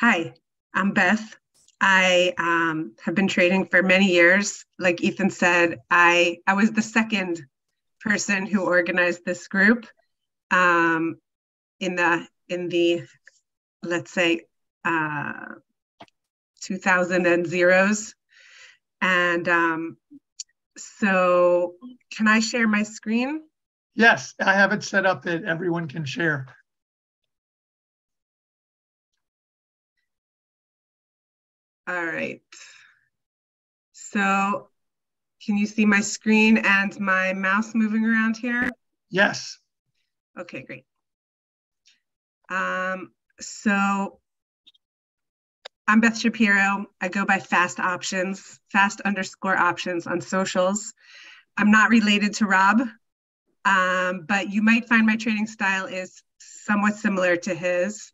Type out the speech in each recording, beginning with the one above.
Hi, I'm Beth. I have been trading for many years. Like Ethan said, I was the second person who organized this group in the let's say 2000s. And so can I share my screen? Yes, I have it set up that everyone can share. All right. So can you see my screen and my mouse moving around here? Yes. Okay, great. So I'm Beth Shapiro. I go by Fast Options, fast_options on socials. I'm not related to Rob, but you might find my trading style is somewhat similar to his.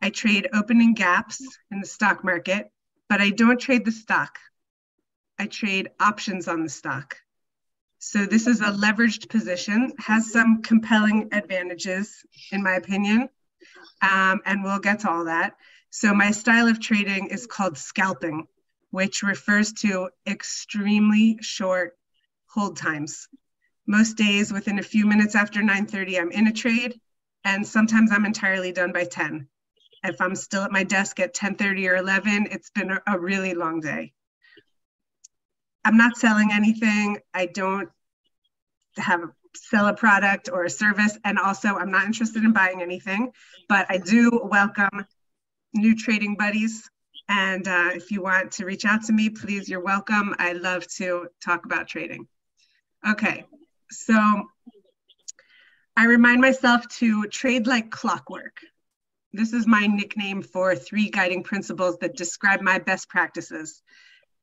I trade opening gaps in the stock market, but I don't trade the stock. I trade options on the stock. So this is a leveraged position, has some compelling advantages, in my opinion, and we'll get to all that. So my style of trading is called scalping, which refers to extremely short hold times. Most days within a few minutes after 9:30, I'm in a trade, and sometimes I'm entirely done by 10. If I'm still at my desk at 10:30 or 11, it's been a really long day. I'm not selling anything. I don't sell a product or a service. And also I'm not interested in buying anything, but I do welcome new trading buddies. And if you want to reach out to me, please, you're welcome. I love to talk about trading. Okay, so I remind myself to trade like clockwork. This is my nickname for three guiding principles that describe my best practices.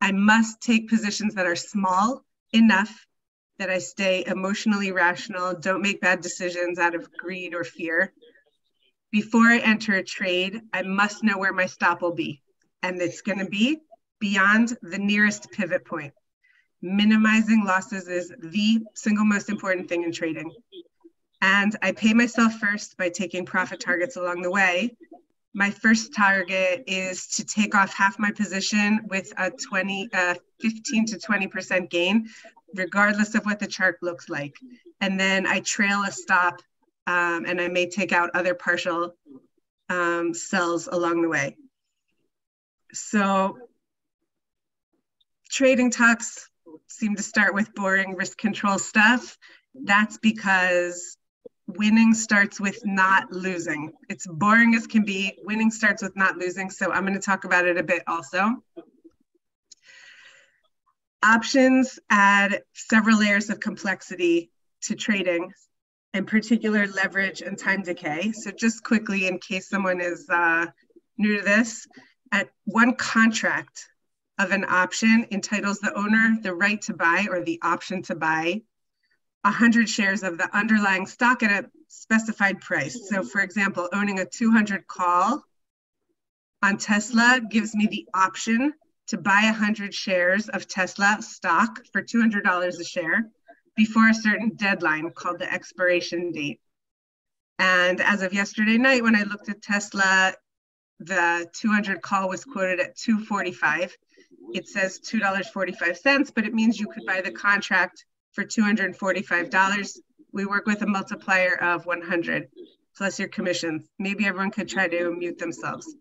I must take positions that are small enough that I stay emotionally rational, don't make bad decisions out of greed or fear. Before I enter a trade, I must know where my stop will be, and it's going to be beyond the nearest pivot point. Minimizing losses is the single most important thing in trading. And I pay myself first by taking profit targets along the way. My first target is to take off half my position with a 15 to 20% gain, regardless of what the chart looks like. And then I trail a stop, and I may take out other partial sells along the way. So trading talks seem to start with boring risk control stuff. That's because winning starts with not losing. It's boring as can be. Winning starts with not losing. So I'm going to talk about it a bit also. Options add several layers of complexity to trading, in particular leverage and time decay. So just quickly, in case someone is new to this, at one contract of an option entitles the owner the right to buy or the option to buy 100 shares of the underlying stock at a specified price. So for example, owning a 200 call on Tesla gives me the option to buy 100 shares of Tesla stock for $200 a share before a certain deadline called the expiration date. And as of yesterday night, when I looked at Tesla, the 200 call was quoted at $2.45. It says $2.45, but it means you could buy the contract for $245, we work with a multiplier of 100 plus your commissions. Maybe everyone could try to mute themselves.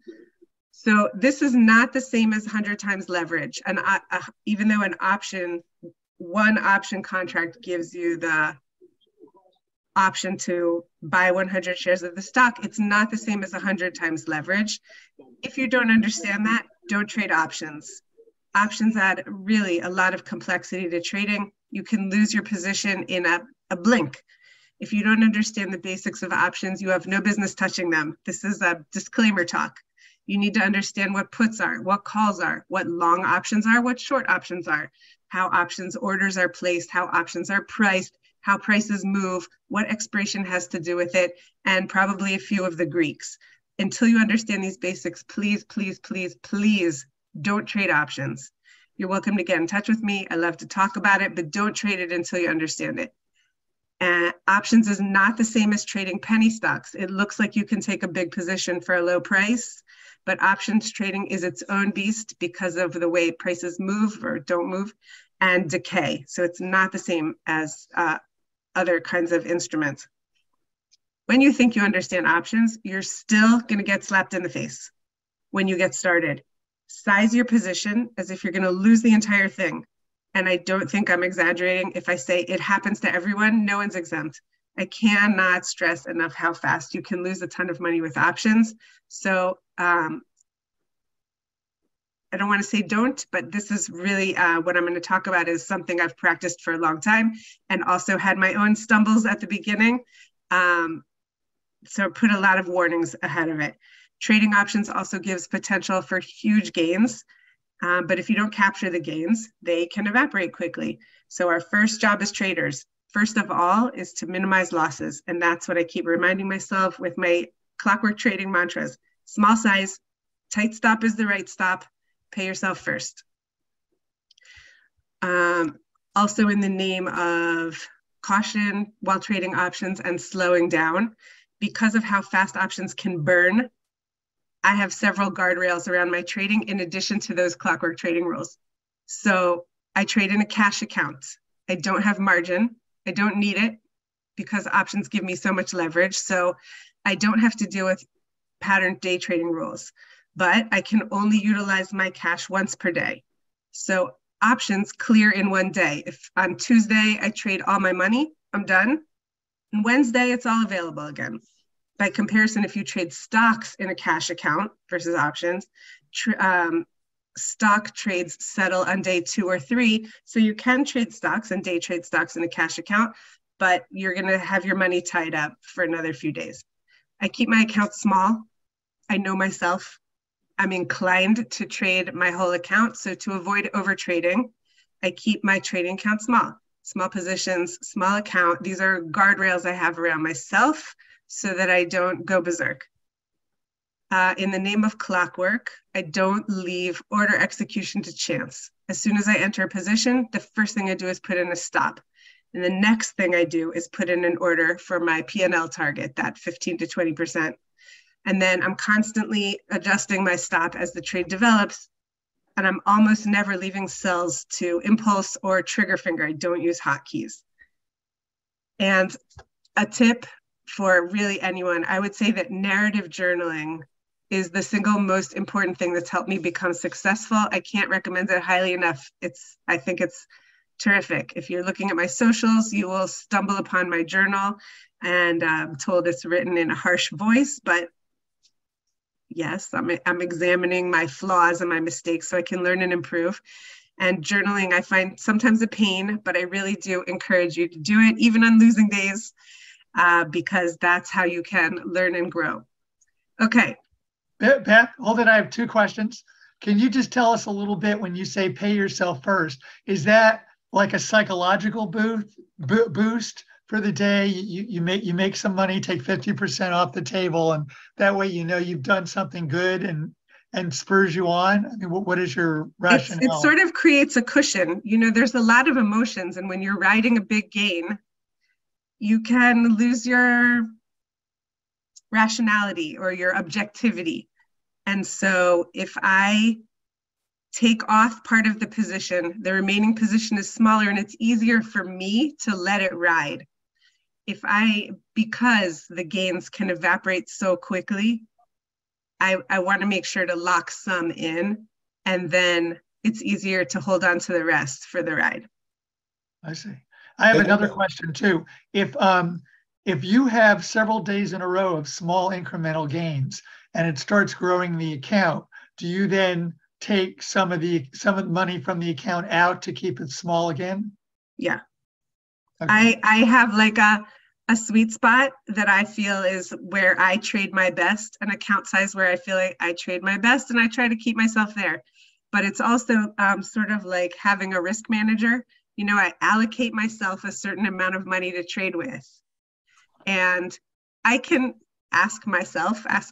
So this is not the same as 100 times leverage. And even though an option, one option contract gives you the option to buy 100 shares of the stock, it's not the same as 100 times leverage. If you don't understand that, don't trade options. Options add really a lot of complexity to trading. You can lose your position in a blink. If you don't understand the basics of options, you have no business touching them. This is a disclaimer talk. You need to understand what puts are, what calls are, what long options are, what short options are, how options orders are placed, how options are priced, how prices move, what expiration has to do with it, and probably a few of the Greeks. Until you understand these basics, please, please, please, please don't trade options. You're welcome to get in touch with me. I love to talk about it, but don't trade it until you understand it. And options is not the same as trading penny stocks. It looks like you can take a big position for a low price, but options trading is its own beast because of the way prices move or don't move and decay. So it's not the same as other kinds of instruments. When you think you understand options, you're still gonna get slapped in the face when you get started. Size your position as if you're gonna lose the entire thing. And I don't think I'm exaggerating if I say it happens to everyone, no one's exempt. I cannot stress enough how fast you can lose a ton of money with options. So I don't want to say don't, but this is really what I'm going to talk about is something I've practiced for a long time and also had my own stumbles at the beginning. So put a lot of warnings ahead of it. Trading options also gives potential for huge gains. But if you don't capture the gains, they can evaporate quickly. So our first job as traders, first of all, is to minimize losses. And that's what I keep reminding myself with my clockwork trading mantras. Small size, tight stop is the right stop, pay yourself first. Also in the name of caution while trading options and slowing down, because of how fast options can burn, I have several guardrails around my trading in addition to those clockwork trading rules. So I trade in a cash account. I don't have margin. I don't need it because options give me so much leverage. So I don't have to deal with patterned day trading rules, but I can only utilize my cash once per day. So options clear in one day. If on Tuesday I trade all my money, I'm done. And Wednesday it's all available again. By comparison, if you trade stocks in a cash account versus options, stock trades settle on day 2 or 3. So you can trade stocks and day trade stocks in a cash account, but you're going to have your money tied up for another few days. I keep my account small. I know myself. I'm inclined to trade my whole account. So to avoid overtrading, I keep my trading account small. Small positions, small account. These are guardrails I have around myself, so that I don't go berserk. In the name of clockwork, I don't leave order execution to chance. As soon as I enter a position, the first thing I do is put in a stop. And the next thing I do is put in an order for my P&L target, that 15 to 20%. And then I'm constantly adjusting my stop as the trade develops. And I'm almost never leaving sells to impulse or trigger finger. I don't use hotkeys. And a tip for really anyone, I would say that narrative journaling is the single most important thing that's helped me become successful. I can't recommend it highly enough. I think it's terrific. If you're looking at my socials, you will stumble upon my journal, and I'm told it's written in a harsh voice, but yes, I'm examining my flaws and my mistakes so I can learn and improve. And journaling, I find sometimes a pain, but I really do encourage you to do it, even on losing days. Because that's how you can learn and grow. Okay. Beth, hold it. I have 2 questions. Can you just tell us a little bit when you say pay yourself first? Is that like a psychological boost for the day? You make some money, take 50% off the table, and that way you know you've done something good and spurs you on? I mean, what is your rationale? It sort of creates a cushion. You know, there's a lot of emotions, and when you're riding a big gain, you can lose your rationality or your objectivity. And so if I take off part of the position, the remaining position is smaller and it's easier for me to let it ride. Because the gains can evaporate so quickly, I want to make sure to lock some in, and then it's easier to hold on to the rest for the ride. I see. I have another question too. If you have several days in a row of small incremental gains and it starts growing the account, do you then take some of the money from the account out to keep it small again? Yeah. Okay. I have like a sweet spot that I feel is where I trade my best, an account size where I feel like I trade my best, and I try to keep myself there. But it's also sort of like having a risk manager. You know, I allocate myself a certain amount of money to trade with. And I can ask myself as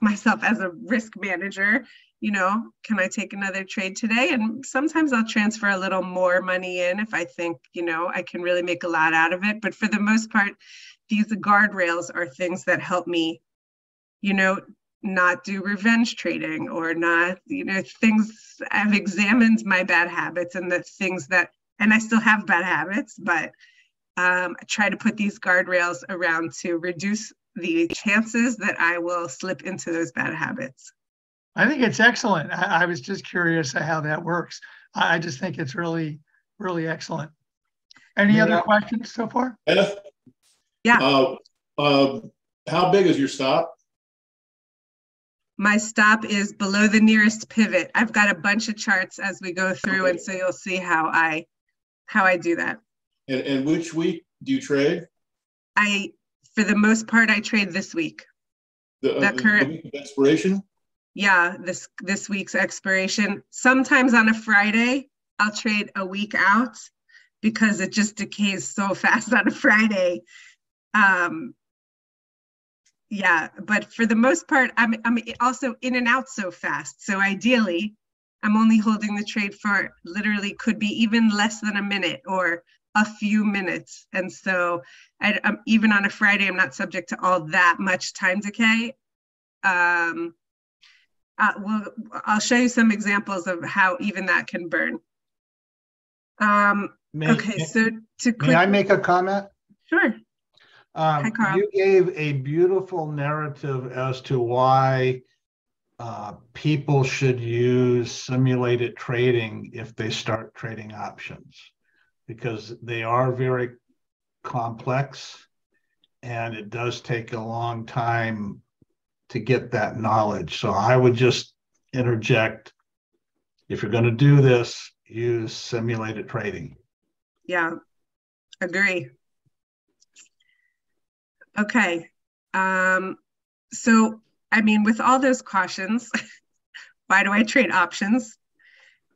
a risk manager, you know, can I take another trade today? And sometimes I'll transfer a little more money in if I think, you know, I can really make a lot out of it. But for the most part, these guardrails are things that help me, you know, not do revenge trading or not, you know, things. I've examined my bad habits and the things that, and I still have bad habits, but I try to put these guardrails around to reduce the chances that I will slip into those bad habits. I think it's excellent. I was just curious how that works. I just think it's really, really excellent. Any other questions so far? Beth? Yeah. How big is your stop? My stop is below the nearest pivot. I've got a bunch of charts as we go through, and so you'll see how I do that. And which week do you trade? For the most part, I trade this week. The week of expiration? Yeah, this week's expiration. Sometimes on a Friday, I'll trade a week out because it just decays so fast on a Friday. Yeah, but for the most part, I'm also in and out so fast. So ideally, I'm only holding the trade for literally could be even less than a minute or a few minutes. And so I'm, even on a Friday, I'm not subject to all that much time decay. Well, I'll show you some examples of how even that can burn. May I make a comment? Sure. Hi, Carl. You gave a beautiful narrative as to why people should use simulated trading if they start trading options, because they are very complex and it does take a long time to get that knowledge. So I would just interject, if you're going to do this, use simulated trading. Yeah, agree. Okay, so I mean, with all those cautions, why do I trade options?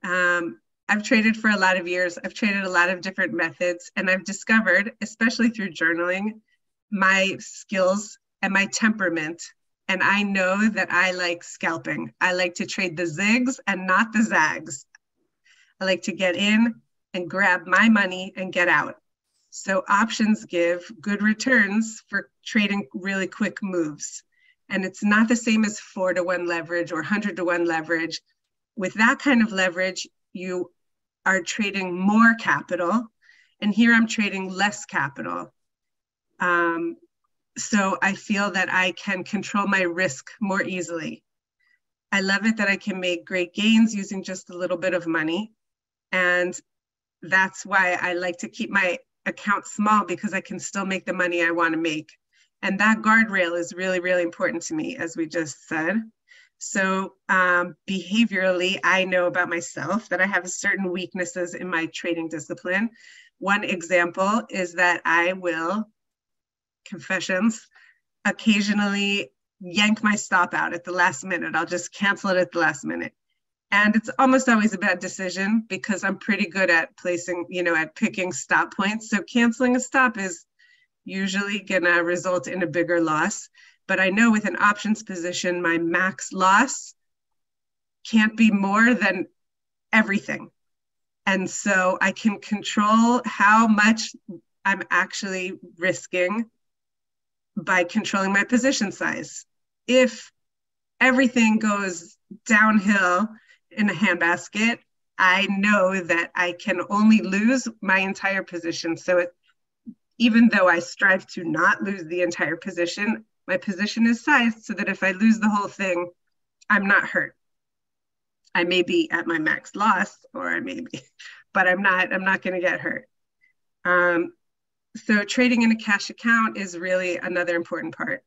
I've traded for a lot of years. I've traded a lot of different methods, and I've discovered, especially through journaling, my skills and my temperament. And I know that I like scalping. I like to trade the zigs and not the zags. I like to get in and grab my money and get out. So options give good returns for trading really quick moves. And it's not the same as 4-to-1 leverage or 100-to-1 leverage. With that kind of leverage, you are trading more capital. And here I'm trading less capital. So I feel that I can control my risk more easily. I love it that I can make great gains using just a little bit of money. And that's why I like to keep my account small, because I can still make the money I want to make. And that guardrail is really, really important to me, as we just said. So behaviorally, I know about myself that I have certain weaknesses in my trading discipline. One example is that I will, confessions, occasionally yank my stop out at the last minute. I'll just cancel it at the last minute. And it's almost always a bad decision because I'm pretty good at placing, you know, at picking stop points. So canceling a stop is usually gonna result in a bigger loss. But I know with an options position, my max loss can't be more than everything. And so I can control how much I'm actually risking by controlling my position size. If everything goes downhill in a handbasket, I know that I can only lose my entire position. So even though I strive to not lose the entire position, my position is sized so that if I lose the whole thing, I'm not hurt. I may be at my max loss, or I may be, but I'm not gonna get hurt. So trading in a cash account is really another important part.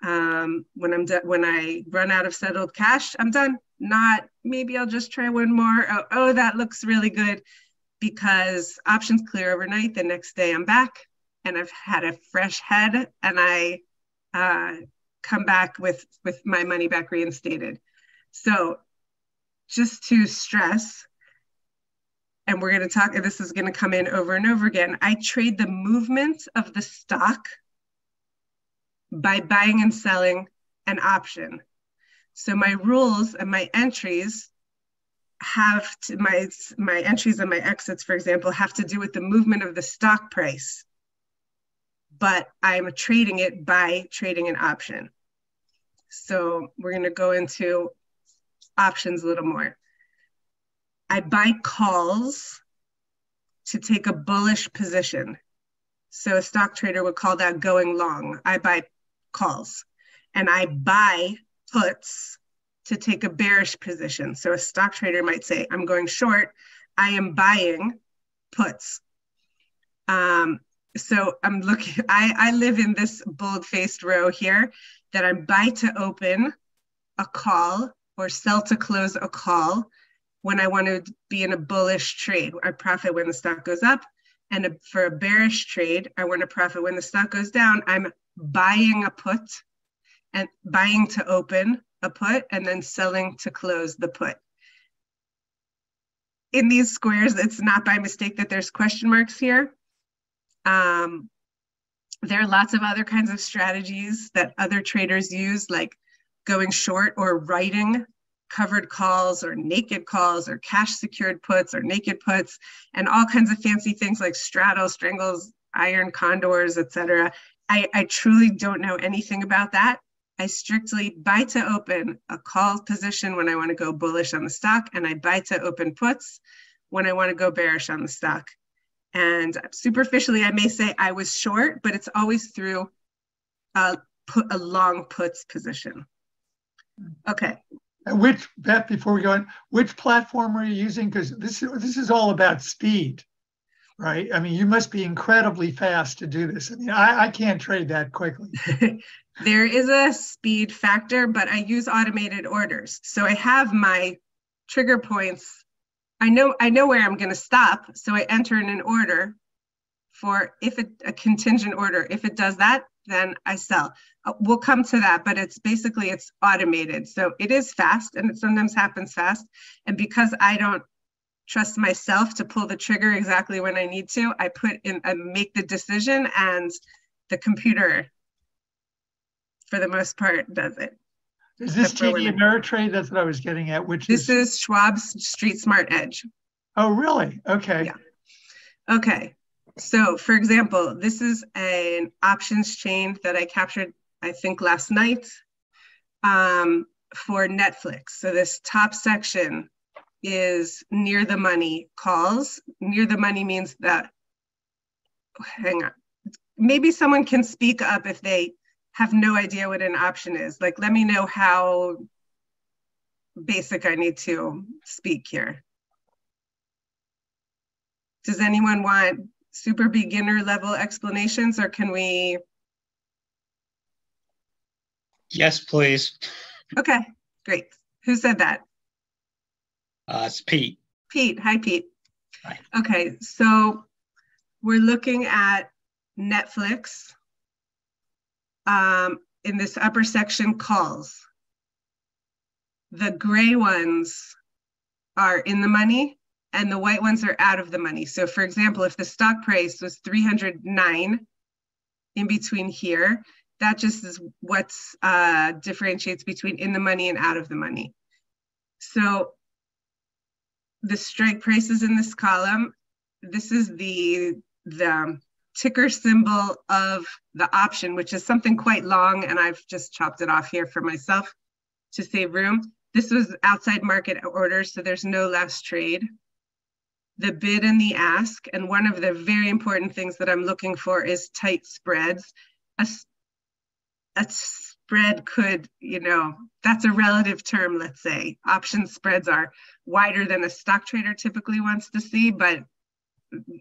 When I run out of settled cash, I'm done. Not, maybe I'll just try one more. Oh, that looks really good, because options clear overnight. The next day I'm back and I've had a fresh head, and I come back with my money back reinstated. So just to stress, and we're going to talk, this is going to come in over and over again, I trade the movement of the stock by buying and selling an option. So my rules and my entries have to, my entries and my exits, for example, have to do with the movement of the stock price, but I'm trading it by trading an option. So we're going to go into options a little more. I buy calls to take a bullish position. So a stock trader would call that going long. I buy calls, and I buy puts to take a bearish position. So a stock trader might say, I'm going short, I am buying puts. So I'm looking, I live in this bold-faced row here that I'm buy to open a call or sell to close a call when I want to be in a bullish trade. I profit when the stock goes up, and for a bearish trade, I want to profit when the stock goes down. I'm buying a put and buying to open a put and then selling to close the put. In these squares, it's not by mistake that there's question marks here. There are lots of other kinds of strategies that other traders use, like going short or writing covered calls or naked calls or cash secured puts or naked puts, and all kinds of fancy things like straddle, strangles, iron condors, etc. I truly don't know anything about that. I strictly buy to open a call position when I want to go bullish on the stock, and I buy to open puts when I want to go bearish on the stock. And superficially, I may say I was short, but it's always through a long puts position. Okay. Which, Beth, before we go on, which platform are you using? Because this is all about speed, right? I mean, you must be incredibly fast to do this. I mean, I can't trade that quickly. There is a speed factor, but I use automated orders. So I have my trigger points. I know where I'm going to stop, so I enter in an order for a contingent order. If it does that, then I sell. We'll come to that, but it's automated. So it is fast, and it sometimes happens fast. And because I don't trust myself to pull the trigger exactly when I need to, I put in and make the decision, and the computer, for the most part, does it. Is this TD Ameritrade? That's what I was getting at. Which this is Schwab's Street Smart Edge. Oh, really? Okay. Yeah. Okay. So, for example, this is an options chain that I captured, I think, last night for Netflix. So this top section is near the money calls. Near the money means that, hang on, maybe someone can speak up if they have no idea what an option is. Like, let me know how basic I need to speak here. Does anyone want super beginner level explanations, or can we? Yes, please. Okay, great. Who said that? It's Pete. Pete, hi Pete. Hi. Okay, so we're looking at Netflix. In this upper section, calls. The gray ones are in the money, and the white ones are out of the money. So for example, if the stock price was 309 in between here, that just is what differentiates between in the money and out of the money. So the strike prices in this column, this is the ticker symbol of the option, which is something quite long, and I've just chopped it off here for myself to save room. This was outside market orders, so there's no last trade. The bid and the ask, and one of the very important things that I'm looking for is tight spreads. A spread could, you know, that's a relative term, let's say. Option spreads are wider than a stock trader typically wants to see, but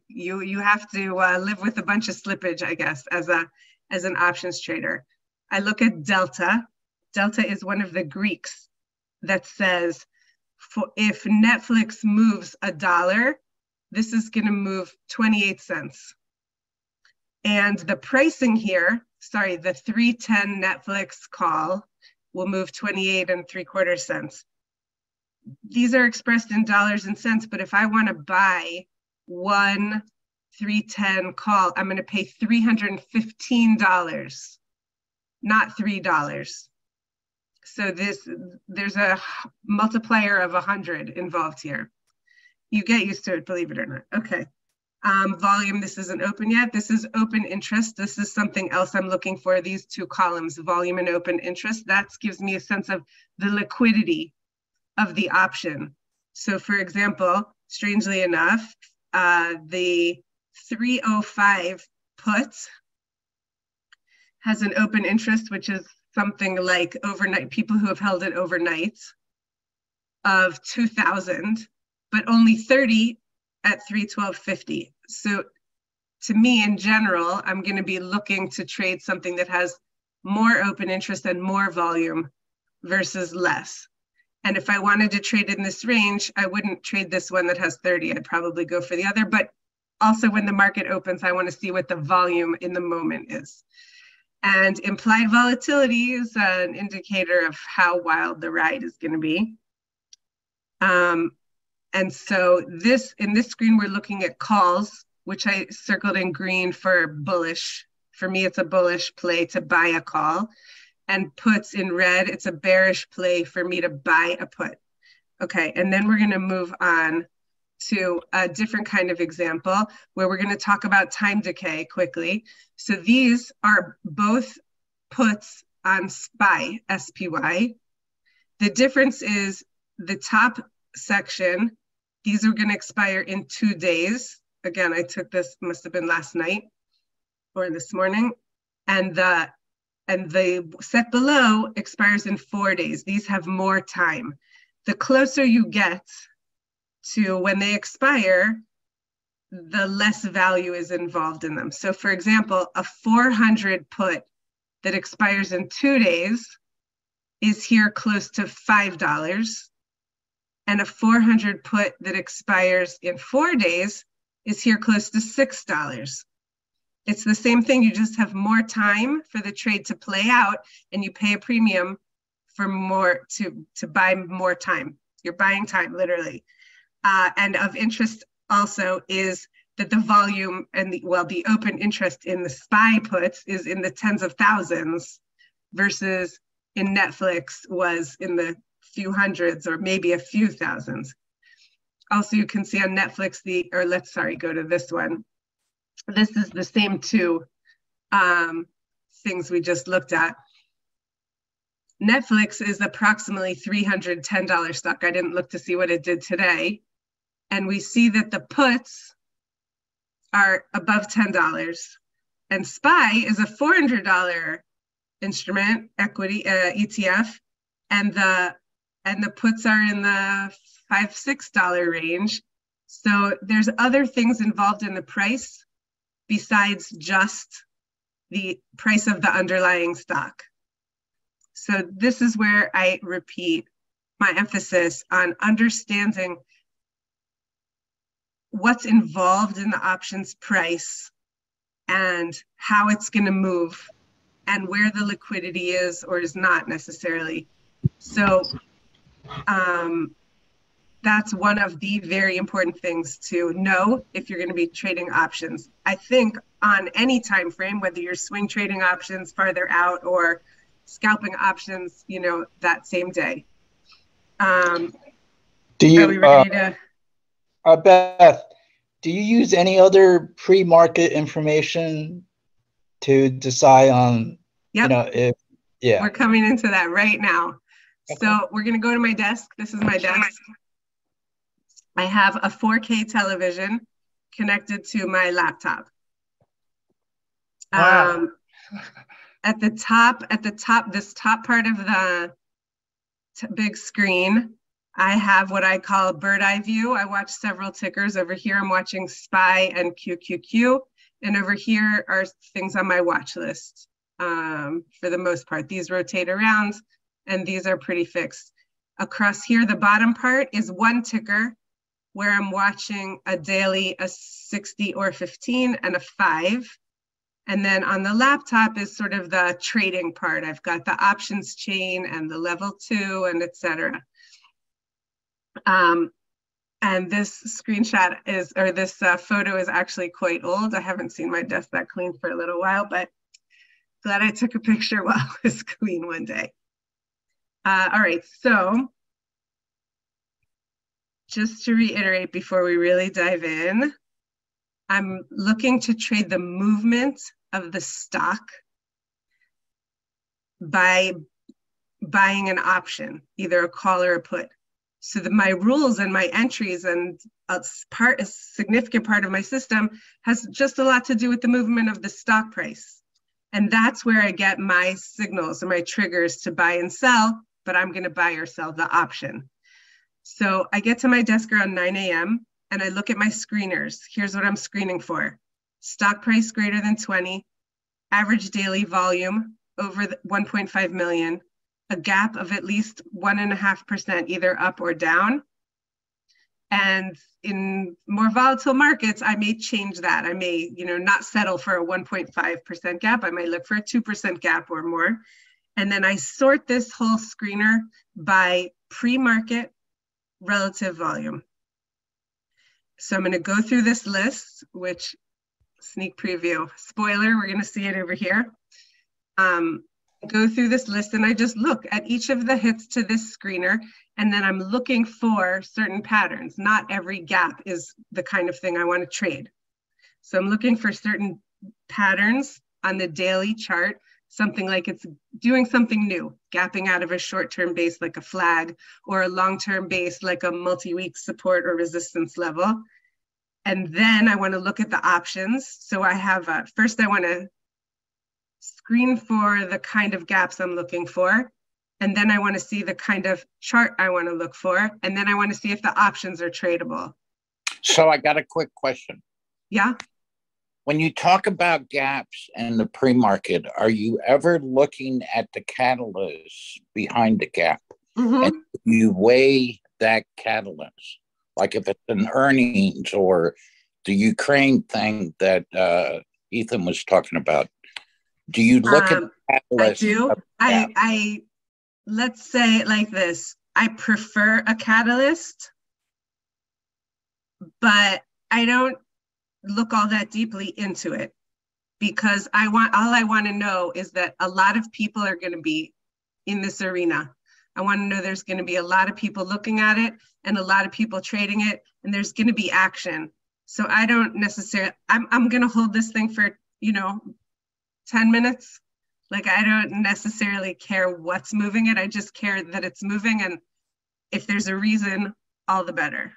you have to live with a bunch of slippage, I guess, as an options trader. I look at delta. Delta is one of the Greeks that says, for if Netflix moves $1, this is going to move 28 cents. And the pricing here, sorry, the 310 Netflix call will move 28 3/4 cents. These are expressed in dollars and cents, but if I want to buy 1 310 call, I'm going to pay $315, not $3. So there's a multiplier of 100 involved here. You get used to it, believe it or not. Okay, Volume, this isn't open yet. This is open interest. This is something else I'm looking for, these two columns, volume and open interest. That gives me a sense of the liquidity of the option. So for example, strangely enough, the 305 puts has an open interest, which is something like overnight, people who have held it overnight, of 2,000, but only 30 at 312.50. So to me in general, I'm going to be looking to trade something that has more open interest and more volume versus less. And if I wanted to trade in this range, I wouldn't trade this one that has 30. I'd probably go for the other. But also when the market opens, I want to see what the volume in the moment is. And implied volatility is an indicator of how wild the ride is going to be. And so this, in this screen, we're looking at calls, which I circled in green for bullish. For me, it's a bullish play to buy a call, and puts in red, it's a bearish play for me to buy a put. Okay, and then we're gonna move on to a different kind of example where we're gonna talk about time decay quickly. So these are both puts on SPY, SPY. The difference is the top section, these are going to expire in 2 days. Again, I took this, must have been last night or this morning. And the set below expires in 4 days. These have more time. The closer you get to when they expire, the less value is involved in them. So for example, a 400 put that expires in 2 days is here close to $5. And a 400 put that expires in 4 days is here close to $6. It's the same thing, you just have more time for the trade to play out, and you pay a premium for more to buy more time. You're buying time, literally. And of interest also is that the volume and the, well, the open interest in the SPY puts is in the tens of thousands versus in Netflix was in the few hundreds or maybe a few thousands. Also, you can see on Netflix go to this one. This is the same two things we just looked at. Netflix is approximately $310 stock. I didn't look to see what it did today. And we see that the puts are above $10. And SPY is a $400 instrument, equity, ETF, and the puts are in the $5-$6 range. So there's other things involved in the price besides just the price of the underlying stock. So this is where I repeat my emphasis on understanding what's involved in the options price and how it's going to move and where the liquidity is or is not necessarily. So that's one of the very important things to know if you're going to be trading options. I think on any time frame, whether you're swing trading options farther out or scalping options, you know, that same day. Are we ready to... Beth, do you use any other pre-market information to decide on, yep, you know, if... Yeah. We're coming into that right now. So we're going to go to my desk. This is my desk. I have a 4K television connected to my laptop. Wow. At the top, this top part of the big screen, I have what I call bird eye view. I watch several tickers. Over here, I'm watching SPY and QQQ. And over here are things on my watch list. For the most part, these rotate around and these are pretty fixed. Across here, the bottom part is one ticker where I'm watching a daily, a 60 or 15 and a 5. And then on the laptop is sort of the trading part. I've got the options chain and the level 2 and etc. And this screenshot is, or this photo is actually quite old. I haven't seen my desk that clean for a little while, but glad I took a picture while it was clean one day. All right, so just to reiterate before we really dive in, I'm looking to trade the movement of the stock by buying an option, either a call or a put. So that my rules and my entries and a significant part of my system has just a lot to do with the movement of the stock price. And that's where I get my signals and my triggers to buy and sell, but I'm gonna buy or sell the option. So I get to my desk around 9 a.m. and I look at my screeners. Here's what I'm screening for. Stock price greater than 20, average daily volume over 1.5 million, a gap of at least 1.5% either up or down. And in more volatile markets, I may change that. I may, you know, not settle for a 1.5% gap. I might look for a 2% gap or more. And then I sort this whole screener by pre-market relative volume. So I'm going to go through this list, which, sneak preview, spoiler, we're going to see it over here. Go through this list and I just look at each of the hits to this screener, and then I'm looking for certain patterns. Not every gap is the kind of thing I want to trade. So I'm looking for certain patterns on the daily chart, something like it's doing something new, gapping out of a short-term base like a flag or a long-term base like a multi-week support or resistance level. And then I want to look at the options. So I have, first I want to screen for the kind of gaps I'm looking for. And then I want to see the kind of chart I want to look for. And then I want to see if the options are tradable. So I got a quick question. Yeah. When you talk about gaps and the pre-market, are you ever looking at the catalyst behind the gap? Mm-hmm. And you weigh that catalyst, like if it's an earnings or the Ukraine thing that Ethan was talking about. Do you look at the catalyst? I do. I let's say it like this. I prefer a catalyst, but I don't look all that deeply into it because all I want to know is that a lot of people are going to be in this arena. I want to know there's going to be a lot of people looking at it and a lot of people trading it, and there's going to be action. So I don't necessarily, I'm going to hold this thing for, you know, 10 minutes. Like, I don't necessarily care what's moving it. I just care that it's moving. And if there's a reason, all the better.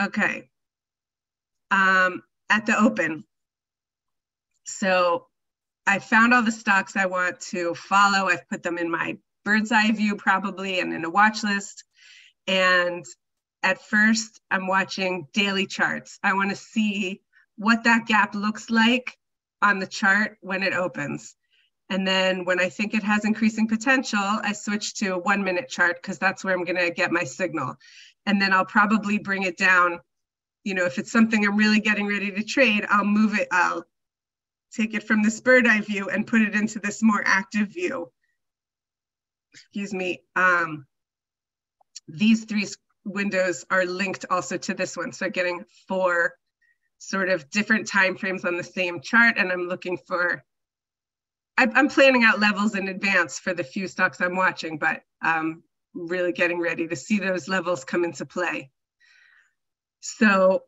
Okay. At the open. So I found all the stocks I want to follow. I've put them in my bird's eye view probably and in a watch list. And at first I'm watching daily charts. I want to see what that gap looks like on the chart when it opens. And then when I think it has increasing potential, I switch to a 1 minute chart because that's where I'm going to get my signal. And then I'll probably bring it down. You know, if it's something I'm really getting ready to trade, I'll move it. I'll take it from this bird eye view and put it into this more active view. Excuse me. These three windows are linked also to this one. So getting four sort of different time frames on the same chart, and I'm looking for, I'm planning out levels in advance for the few stocks I'm watching, but really getting ready to see those levels come into play. So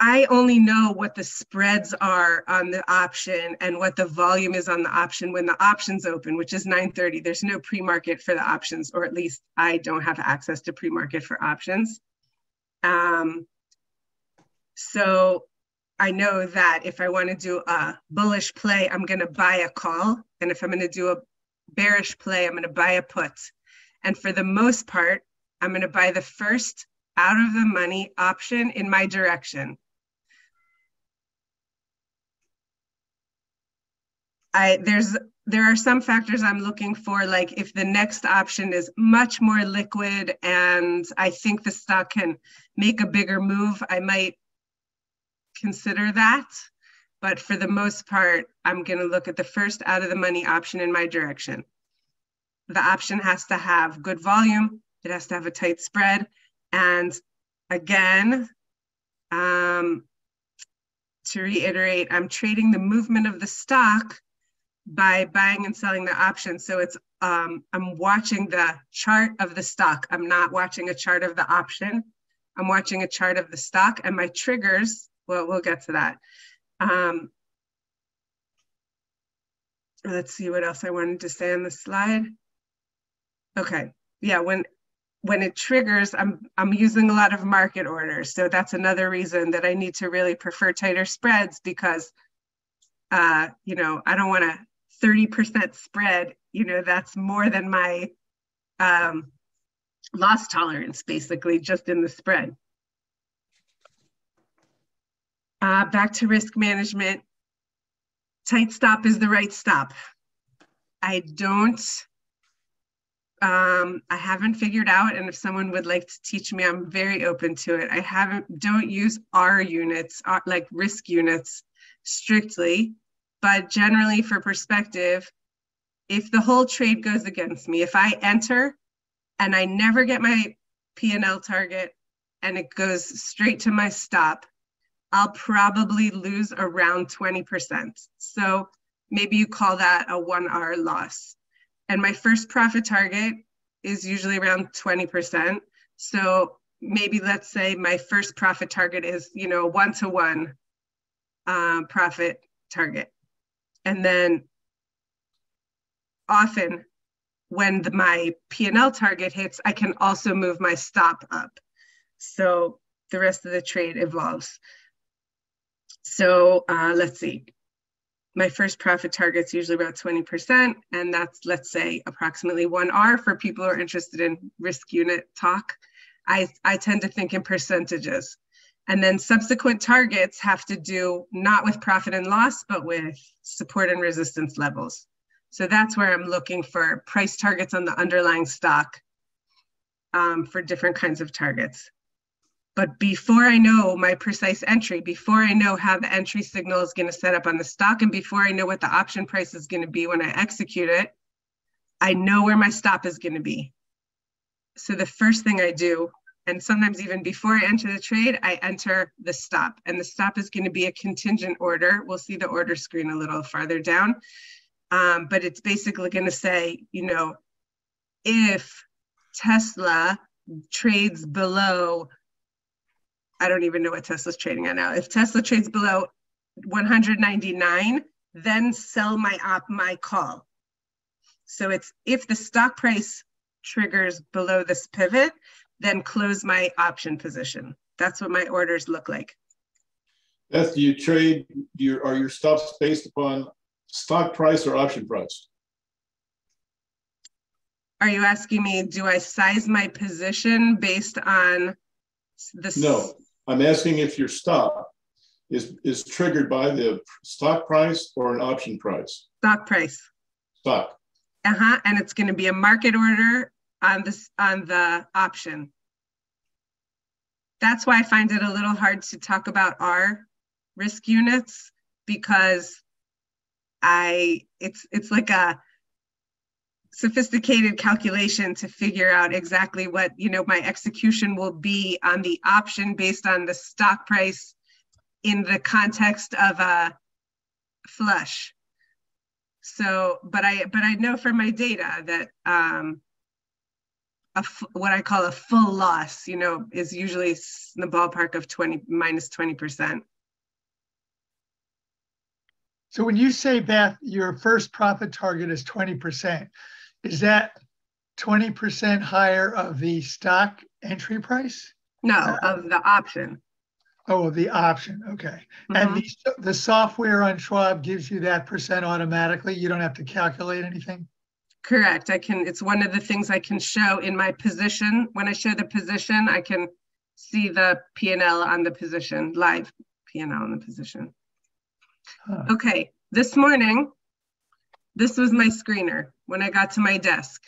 I only know what the spreads are on the option and what the volume is on the option when the options open, which is 9:30. There's no pre-market for the options, or at least I don't have access to pre-market for options. So I know that if I want to do a bullish play, I'm going to buy a call. And if I'm going to do a bearish play, I'm going to buy a put. And for the most part, I'm going to buy the first out of the money option in my direction. There are some factors I'm looking for, like if the next option is much more liquid and I think the stock can make a bigger move, I might consider that, but for the most part, I'm going to look at the first out of the money option in my direction. The option has to have good volume, it has to have a tight spread, and again, to reiterate, I'm trading the movement of the stock by buying and selling the option. So it's I'm watching the chart of the stock. I'm not watching a chart of the option. I'm watching a chart of the stock and my triggers, well, we'll get to that. Let's see what else I wanted to say on the slide. Okay, yeah, when it triggers, I'm using a lot of market orders. So that's another reason that I need to really prefer tighter spreads, because you know, I don't want a 30% spread, you know, that's more than my loss tolerance, basically, just in the spread. Back to risk management. Tight stop is the right stop. I don't, I haven't figured out, and if someone would like to teach me, I'm very open to it. I haven't, don't use R units, like risk units strictly, but generally for perspective, if the whole trade goes against me, if I enter and I never get my P&L target and it goes straight to my stop, I'll probably lose around 20%. So maybe you call that a 1R loss. And my first profit target is usually around 20%. So maybe let's say my first profit target is, you know, 1-to-1 profit target. And then often when my P&L target hits, I can also move my stop up. So the rest of the trade evolves. So let's see, my first profit target's usually about 20%, and that's, let's say, approximately 1R for people who are interested in risk unit talk. I tend to think in percentages. And then subsequent targets have to do not with profit and loss, but with support and resistance levels. So that's where I'm looking for price targets on the underlying stock for different kinds of targets. But before I know my precise entry, before I know how the entry signal is going to set up on the stock, and before I know what the option price is going to be when I execute it, I know where my stop is going to be. So the first thing I do, and sometimes even before I enter the trade, I enter the stop. And the stop is going to be a contingent order. We'll see the order screen a little farther down. But it's basically going to say, you know, if Tesla trades below, I don't even know what Tesla's trading at now. If Tesla trades below 199, then sell my call. So it's if the stock price triggers below this pivot, then close my option position. That's what my orders look like. Beth, do you trade, are your stops based upon stock price or option price? Are you asking me, do I size my position based on the... No. I'm asking if your stop is triggered by the stock price or an option price. Stock price. Stock. Uh-huh. And it's going to be a market order on this, on the option. That's why I find it a little hard to talk about our risk units, because it's like a sophisticated calculation to figure out exactly what, you know, my execution will be on the option based on the stock price in the context of a flush. So, but I know from my data that what I call a full loss, you know, is usually in the ballpark of minus 20%. So when you say, Beth, your first profit target is 20%, is that 20% higher of the stock entry price? No, of the option. Oh, the option. Okay. Mm-hmm. And the software on Schwab gives you that percent automatically. You don't have to calculate anything. Correct. I can. It's one of the things I can show in my position. When I show the position, I can see the P&L on the position, live P&L on the position. Huh. Okay. This morning, this was my screener when I got to my desk.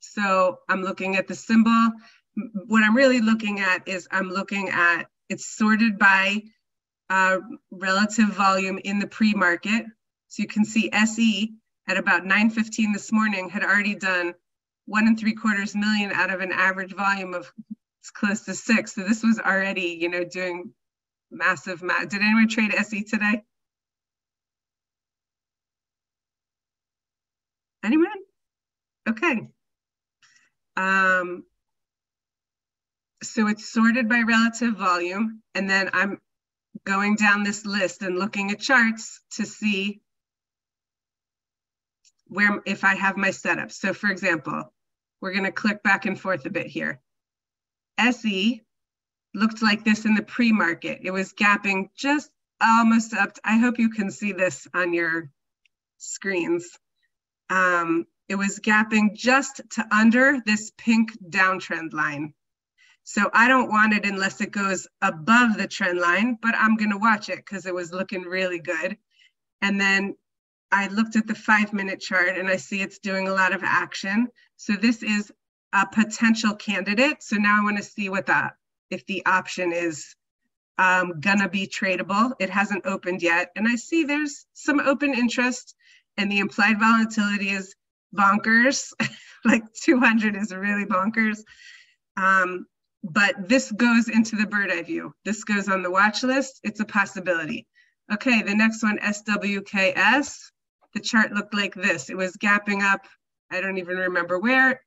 So I'm looking at the symbol. What I'm really looking at is it's sorted by relative volume in the pre-market. So you can see SE at about 9:15 this morning had already done 1.75 million out of an average volume of close to 6. So this was already, you know, doing massive. Did anyone trade SE today? Anyone? Okay. So it's sorted by relative volume, and then I'm going down this list and looking at charts to see where, if I have my setup. So for example, we're going to click back and forth a bit here. SE looked like this in the pre-market. It was gapping just almost up. I hope you can see this on your screens. It was gapping just to under this pink downtrend line. So I don't want it unless it goes above the trend line, but I'm going to watch it because it was looking really good. And then I looked at the 5-minute chart and I see it's doing a lot of action. So this is a potential candidate. So now I want to see what if the option is gonna be tradable. It hasn't opened yet. And I see there's some open interest and the implied volatility is bonkers. Like 200 is really bonkers. But this goes into the bird eye view. This goes on the watch list. It's a possibility. Okay, the next one, SWKS. The chart looked like this. It was gapping up, I don't even remember where,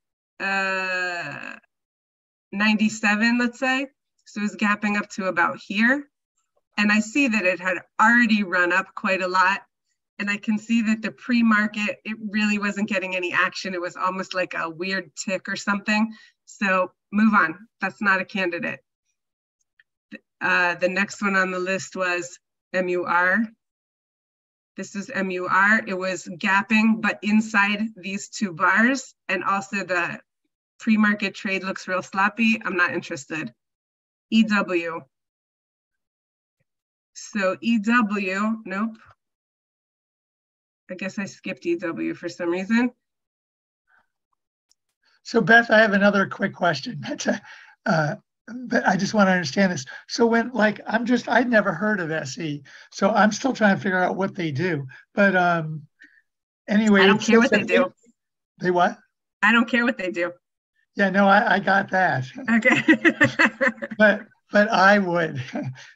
97, let's say. So it was gapping up to about here. And I see that it had already run up quite a lot. And I can see that the pre-market, it really wasn't getting any action. It was almost like a weird tick or something. So move on. That's not a candidate. The next one on the list was MUR. This is MUR. It was gapping, but inside these two bars. And also the pre-market trade looks real sloppy. I'm not interested. EW. So EW, nope. I guess I skipped EW for some reason. So Beth, I have another quick question. But I just want to understand this. So when, like, I'd never heard of SE, so I'm still trying to figure out what they do. But anyway, I don't care what they do. They what? I don't care what they do. Yeah, no, I got that. Okay. but I would.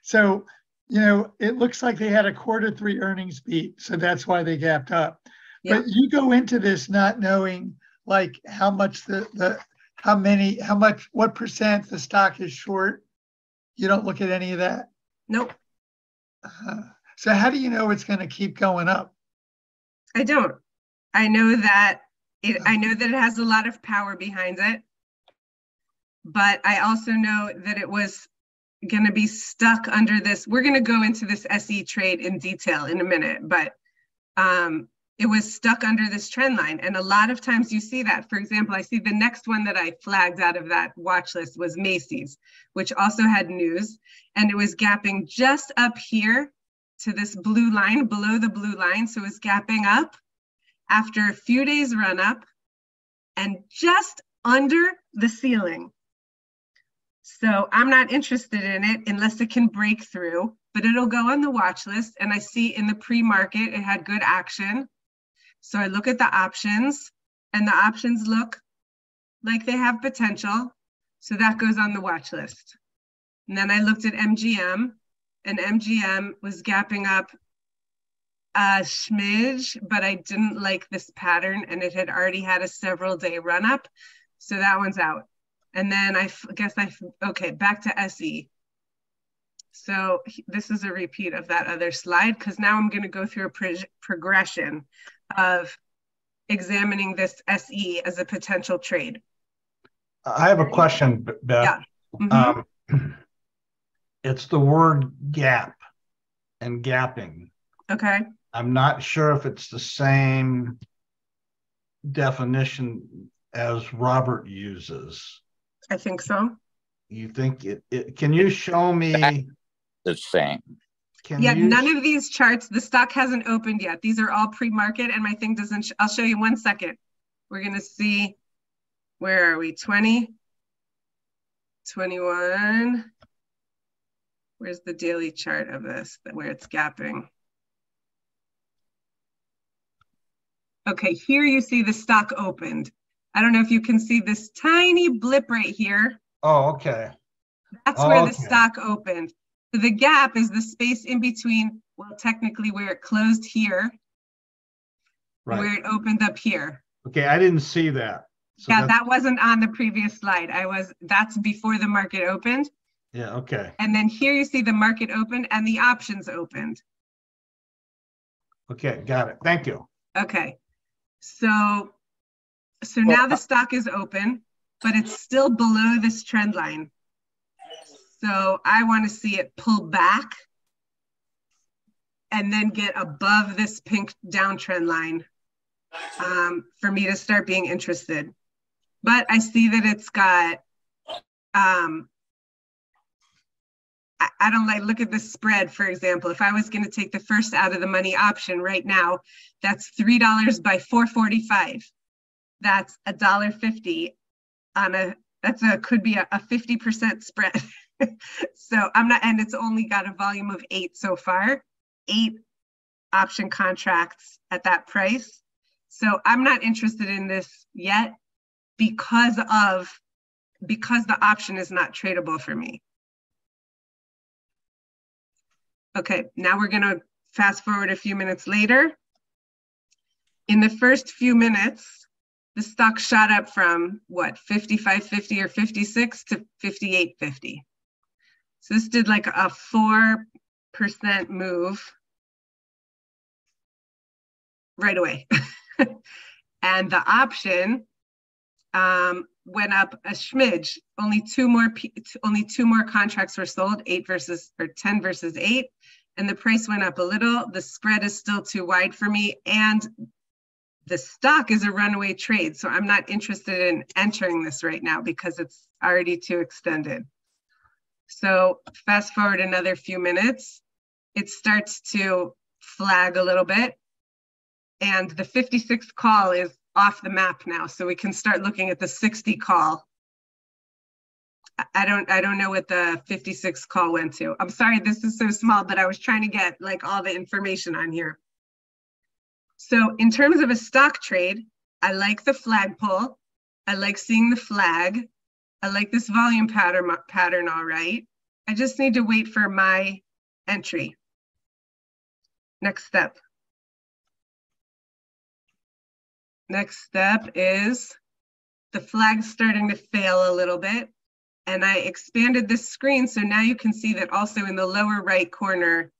So, you know, it looks like they had a Q3 earnings beat, so that's why they gapped up. Yeah. But you go into this not knowing, like, how much what percent the stock is short. You don't look at any of that? Nope. So how do you know it's going to keep going up? I don't. I know that it has a lot of power behind it, but I also know that it was going to be stuck under this. We're going to go into this SE trade in detail in a minute, but it was stuck under this trend line. And a lot of times you see that. For example, I see the next one that I flagged out of that watch list was Macy's, which also had news. And it was gapping just up here to this blue line, below the blue line. So it was gapping up after a few days run up and just under the ceiling. So I'm not interested in it unless it can break through, but it'll go on the watch list. And I see in the pre-market, it had good action. So I look at the options, and the options look like they have potential. So that goes on the watch list. And then I looked at MGM, and MGM was gapping up a smidge, but I didn't like this pattern, and it had already had a several day run up. So that one's out. And then okay, back to SE. So this is a repeat of that other slide, because now I'm going to go through a progression of examining this SE as a potential trade. I have a question, Beth. Yeah. It's the word gap and gapping. Okay. I'm not sure if it's the same definition as Robert uses. I think so. You think it can you show me the same? Yeah, none of these charts, the stock hasn't opened yet. These are all pre-market, and my thing doesn't, I'll show you 1 second. We're going to see, where are we, 20, 21. Where's the daily chart of this, where it's gapping? Okay, here you see the stock opened. I don't know if you can see this tiny blip right here. Oh, okay. That's where the stock opened. So the gap is the space in between, well, technically where it closed here, right, where it opened up here. Okay, I didn't see that. So yeah, that wasn't on the previous slide. That's before the market opened. Yeah, okay. And then here you see the market opened and the options opened. Okay, got it. Thank you. Okay. So now the stock is open, but it's still below this trend line. So I want to see it pull back and then get above this pink downtrend line for me to start being interested. But I see that it's got, I don't like, look at the spread, for example. If I was going to take the first out of the money option right now, that's $3 by 445. That's $1.50 on a, could be a 50% spread. So I'm not, and it's only got a volume of 8 so far, 8 option contracts at that price. So I'm not interested in this yet because the option is not tradable for me. Okay, now we're going to fast forward a few minutes later. In the first few minutes, the stock shot up from what, 55.50 or 56 to 58.50. So this did like a 4% move right away. And the option went up a smidge. Only two more contracts were sold, 10 versus 8, and the price went up a little. The spread is still too wide for me, and the stock is a runaway trade, so I'm not interested in entering this right now because it's already too extended. So fast forward another few minutes, it starts to flag a little bit, and the 56 call is off the map now, so we can start looking at the 60 call. I don't know what the 56 call went to. I'm sorry, this is so small, but I was trying to get like all the information on here. So in terms of a stock trade, I like the flagpole. I like seeing the flag. I like this volume pattern all right. I just need to wait for my entry. Next step. Next step is the flag starting to fail a little bit. And I expanded this screen, so now you can see that also in the lower right corner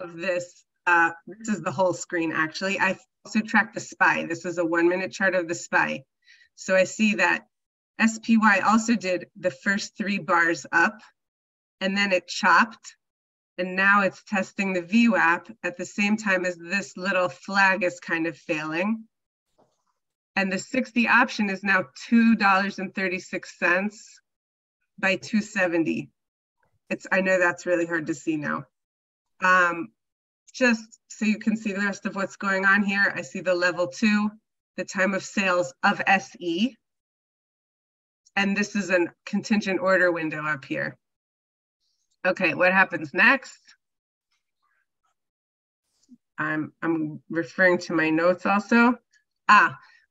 of this, this is the whole screen actually. I also tracked the SPY. This is a 1-minute chart of the SPY. So I see that SPY also did the first 3 bars up, and then it chopped. And now it's testing the VWAP at the same time as this little flag is kind of failing. And the 60 option is now $2.36 by 270. I know that's really hard to see now. Just so you can see the rest of what's going on here, I see the level 2, the time of sales of SE. And this is a contingent order window up here. Okay, what happens next? I'm referring to my notes also.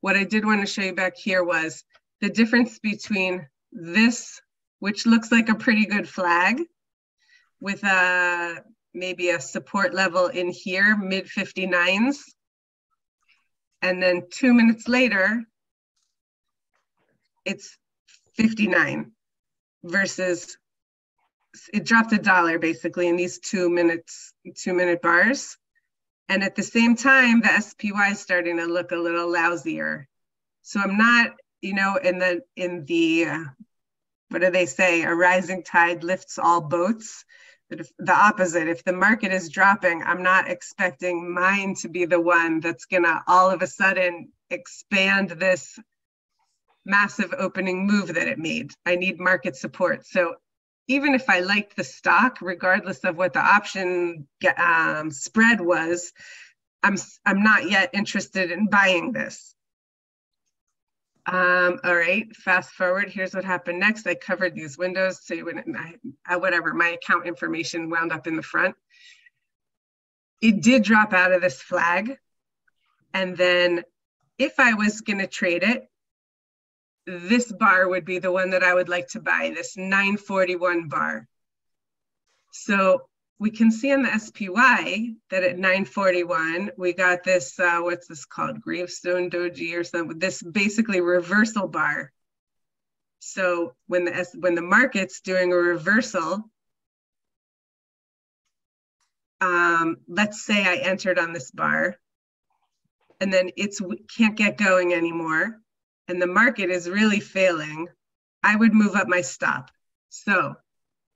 What I did want to show you back here was the difference between this, which looks like a pretty good flag with a, maybe a support level in here, mid 59s. And then 2 minutes later, it's 59 versus, it dropped $1 basically in these 2-minute bars. And at the same time, the SPY is starting to look a little lousier. So I'm not, you know, in the what do they say? A rising tide lifts all boats. But the opposite, if the market is dropping, I'm not expecting mine to be the one that's gonna all of a sudden expand this massive opening move that it made. I need market support. So even if I liked the stock, regardless of what the option spread was, I'm not yet interested in buying this. All right, fast forward, here's what happened next. I covered these windows so you wouldn't, whatever, my account information wound up in the front. It did drop out of this flag. And then if I was gonna trade it, this bar would be the one that I would like to buy, this 941 bar. So we can see in the SPY that at 9:41, we got this, what's this called? Gravestone doji or something, this basically reversal bar. So when the market's doing a reversal, let's say I entered on this bar and then we can't get going anymore and the market is really failing, I would move up my stop. So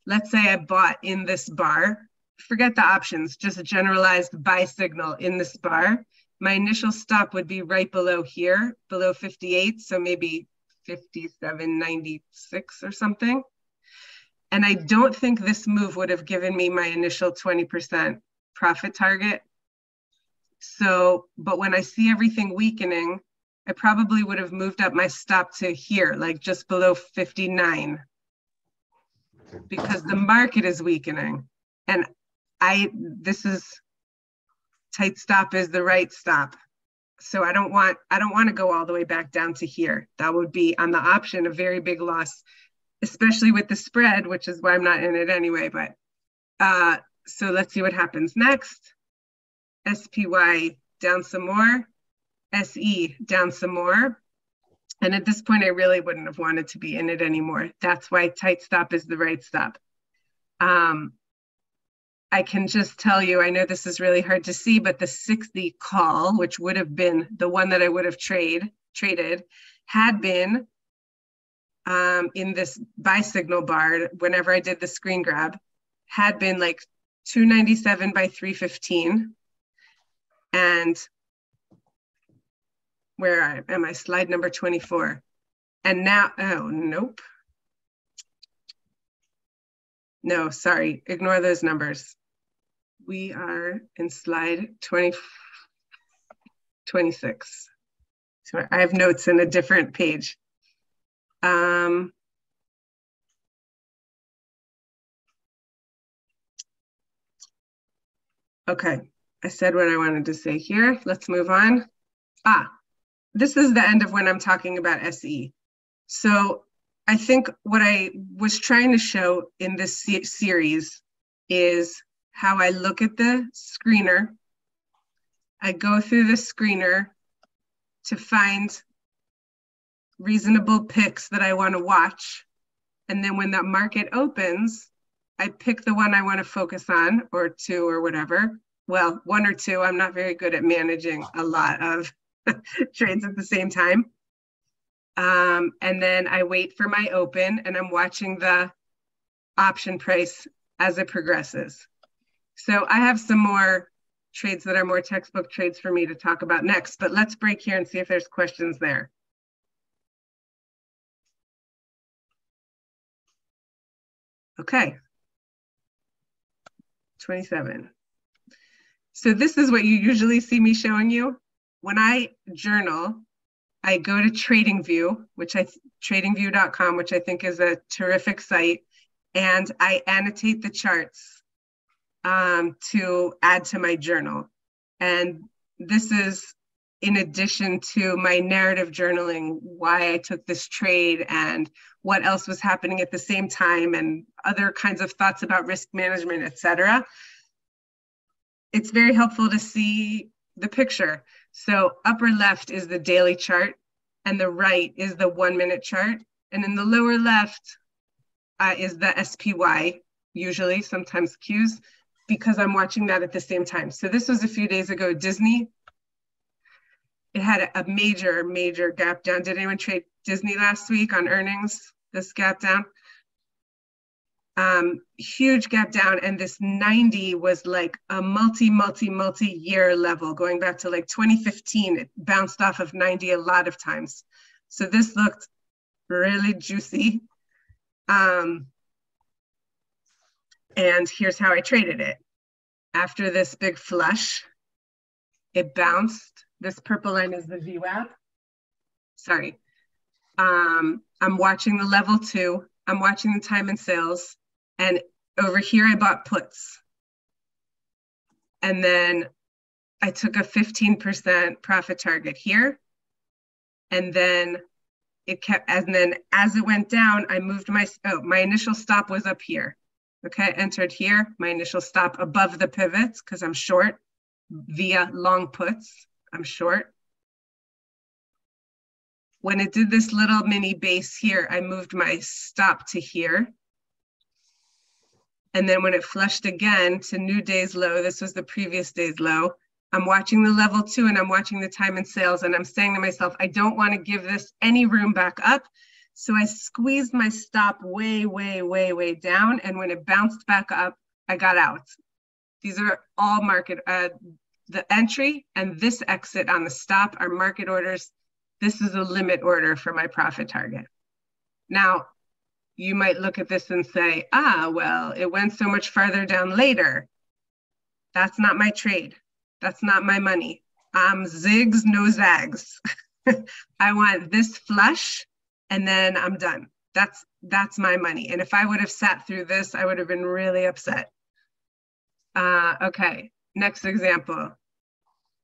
let's say I bought in this bar, forget the options, just a generalized buy signal in this bar. My initial stop would be right below here, below 58, so maybe 57.96 or something. And I don't think this move would have given me my initial 20% profit target. So, but when I see everything weakening, I probably would have moved up my stop to here, like just below 59, because the market is weakening. And this is, tight stop is the right stop. So I don't want to go all the way back down to here. That would be on the option, a very big loss, especially with the spread, which is why I'm not in it anyway, but so let's see what happens next. SPY down some more, SE down some more. And at this point, I really wouldn't have wanted to be in it anymore. That's why tight stop is the right stop. I can just tell you, I know this is really hard to see, but the 60 call, which would have been the one that I would have traded, had been in this buy signal bar, whenever I did the screen grab, had been like 297 by 315. And where am I? Slide number 24. And now, oh, nope. No, sorry, ignore those numbers. We are in slide 26. So I have notes in a different page. Okay, I said what I wanted to say here. Let's move on. This is the end of when I'm talking about SE. So I think what I was trying to show in this series is how I look at the screener. I go through the screener to find reasonable picks that I want to watch. And then when that market opens, I pick the one I want to focus on, or two or whatever. Well, one or two, I'm not very good at managing a lot of trades at the same time. And then I wait for my open and I'm watching the option price as it progresses. So I have some more trades that are more textbook trades for me to talk about next, but let's break here and see if there's questions there. Okay, 27. So this is what you usually see me showing you. When I journal, I go to TradingView, TradingView.com, which I think is a terrific site, and I annotate the charts to add to my journal. And this is in addition to my narrative journaling, why I took this trade and what else was happening at the same time and other kinds of thoughts about risk management, etc. It's very helpful to see the picture. So upper left is the daily chart and the right is the 1 minute chart. And in the lower left is the SPY, usually sometimes Qs, because I'm watching that at the same time. So this was a few days ago, Disney. It had a major, major gap down. Did anyone trade Disney last week on earnings, this gap down? Huge gap down, and this 90 was like a multi-year level going back to like 2015. It bounced off of 90 a lot of times. So this looked really juicy. And here's how I traded it. After this big flush, it bounced. This purple line is the VWAP. Sorry. I'm watching the level two. I'm watching the time and sales. And over here, I bought puts. And then I took a 15% profit target here. And then it kept, and then as it went down, I moved my, my initial stop was up here. Okay, entered here, my initial stop above the pivots because I'm short via long puts, I'm short. When it did this little mini base here, I moved my stop to here. And then when it flushed again to new day's low, this was the previous day's low, I'm watching the level two and I'm watching the time in sales and I'm saying to myself, I don't want to give this any room back up. So I squeezed my stop way, way, way, way down. And when it bounced back up, I got out. These are all market, the entry and this exit on the stop are market orders. This is a limit order for my profit target. Now, you might look at this and say, ah, well, it went so much farther down later. That's not my trade. That's not my money. Zigs, no zags. I want this flush and then I'm done. That's my money. And if I would have sat through this, I would have been really upset. Okay, next example.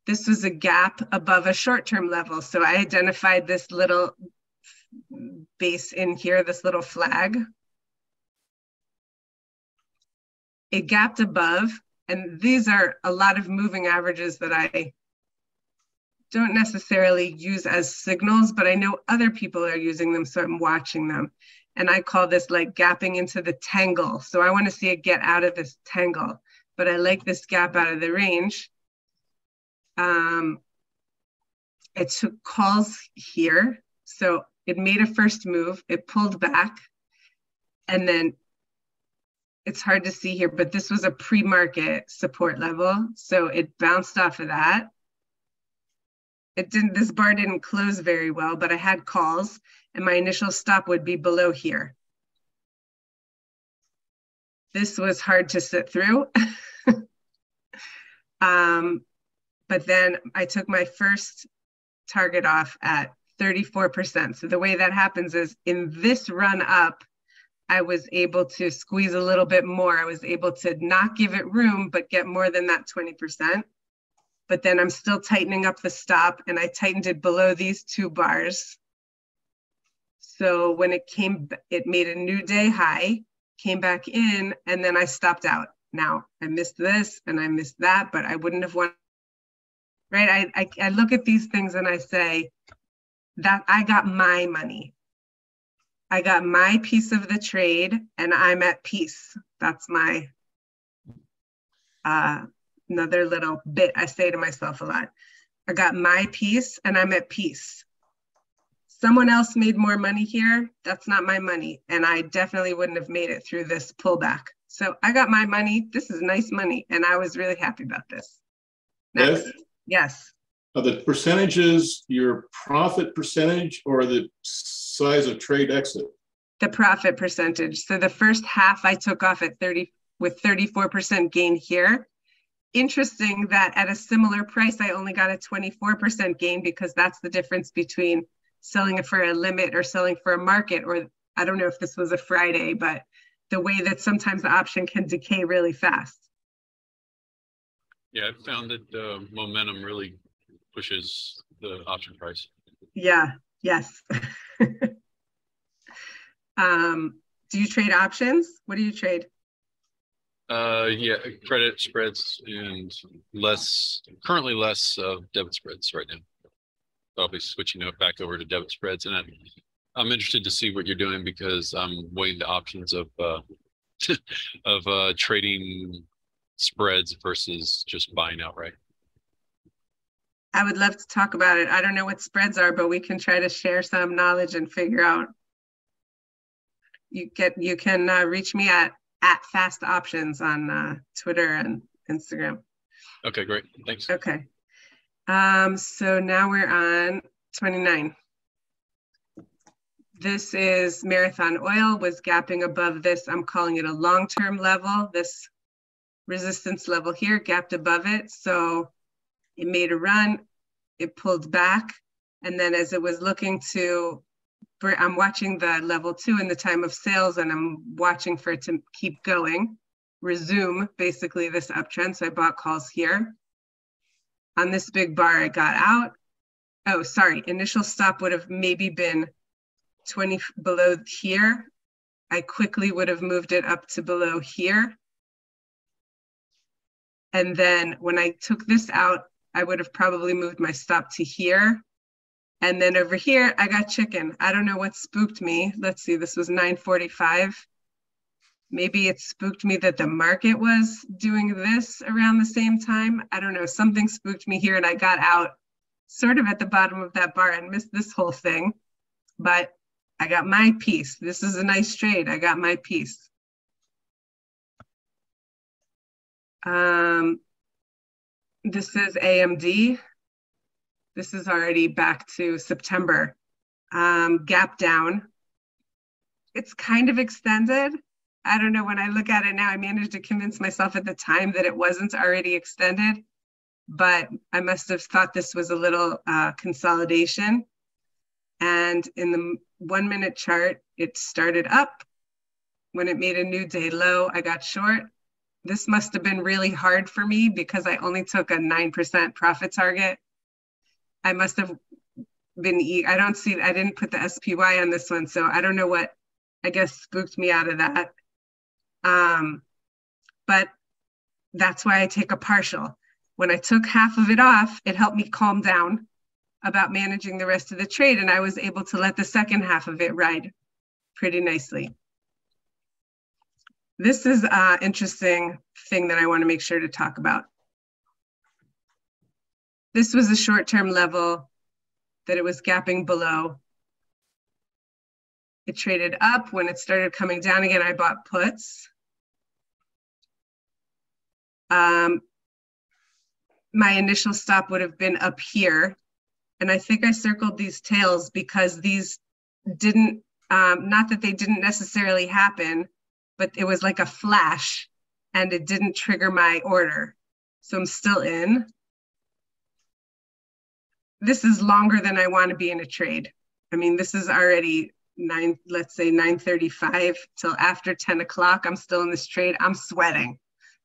This was a gap above a short-term level. So I identified this little base in here, this little flag. It gapped above, and these are a lot of moving averages that I don't necessarily use as signals, but I know other people are using them, so I'm watching them. And I call this like gapping into the tangle. So I want to see it get out of this tangle, but I like this gap out of the range. It took calls here. So it made a first move, it pulled back, and then it's hard to see here, but this was a pre-market support level. So it bounced off of that. It didn't, this bar didn't close very well, but I had calls and my initial stop would be below here. This was hard to sit through. But then I took my first target off at 34%. So the way that happens is in this run up, I was able to squeeze a little bit more. I was able to not give it room, but get more than that 20%. But then I'm still tightening up the stop and I tightened it below these two bars. So when it came, it made a new day high, came back in, and then I stopped out. Now I missed this and I missed that, but I wouldn't have won. Right, I look at these things and I say that I got my money. I got my piece of the trade and I'm at peace. That's my, another little bit I say to myself a lot. I got my piece and I'm at peace. Someone else made more money here. That's not my money. And I definitely wouldn't have made it through this pullback. So I got my money. This is nice money. And I was really happy about this. Next. Yes. Are the percentages your profit percentage or the size of trade exit? The profit percentage. So the first half I took off at 30 with 34% gain here. Interesting that at a similar price, I only got a 24% gain because that's the difference between selling it for a limit or selling for a market, or I don't know if this was a Friday, but the way that sometimes the option can decay really fast. Yeah, I found that momentum really pushes the option price. Yeah, yes. Do you trade options? What do you trade? Yeah, credit spreads and less, currently less debit spreads right now. So I'll be switching it back over to debit spreads. And I'm interested to see what you're doing because I'm weighing into options of, trading spreads versus just buying outright. I would love to talk about it. I don't know what spreads are, but we can try to share some knowledge and figure out. You can reach me at Fast Options on Twitter and Instagram. Okay, great. Thanks. Okay. So now we're on 29. This is Marathon Oil was gapping above this. I'm calling it a long-term level. This resistance level here gapped above it. So it made a run, it pulled back. And then as it was looking to, I'm watching the level two in the time of sales and I'm watching for it to keep going, resume basically this uptrend. So I bought calls here. On this big bar, I got out. Oh, sorry, initial stop would have maybe been 20 below here. I quickly would have moved it up to below here. And then when I took this out, I would have probably moved my stop to here. And then over here, I got chicken. I don't know what spooked me. Let's see, this was 9:45. Maybe it spooked me that the market was doing this around the same time. I don't know, something spooked me here and I got out sort of at the bottom of that bar and missed this whole thing, but I got my piece. This is a nice trade, I got my piece. This is AMD. This is already back to September. Gap down. It's kind of extended. I don't know, when I look at it now, I managed to convince myself at the time that it wasn't already extended, but I must have thought this was a little consolidation. And in the 1 minute chart, it started up. When it made a new day low, I got short. This must have been really hard for me because I only took a 9% profit target. I must have been, I didn't put the SPY on this one, so I don't know what, I guess, spooked me out of that. But that's why I take a partial. When I took half of it off, it helped me calm down about managing the rest of the trade, and I was able to let the second half of it ride pretty nicely. This is an interesting thing that I want to make sure to talk about. This was a short-term level that it was gapping below. It traded up. When it started coming down again, I bought puts. My initial stop would have been up here. And I think I circled these tails because these didn't, not that they didn't necessarily happen, but it was like a flash and it didn't trigger my order. So I'm still in. This is longer than I want to be in a trade. I mean, this is already let's say 9:35 till after 10 o'clock, I'm still in this trade, I'm sweating.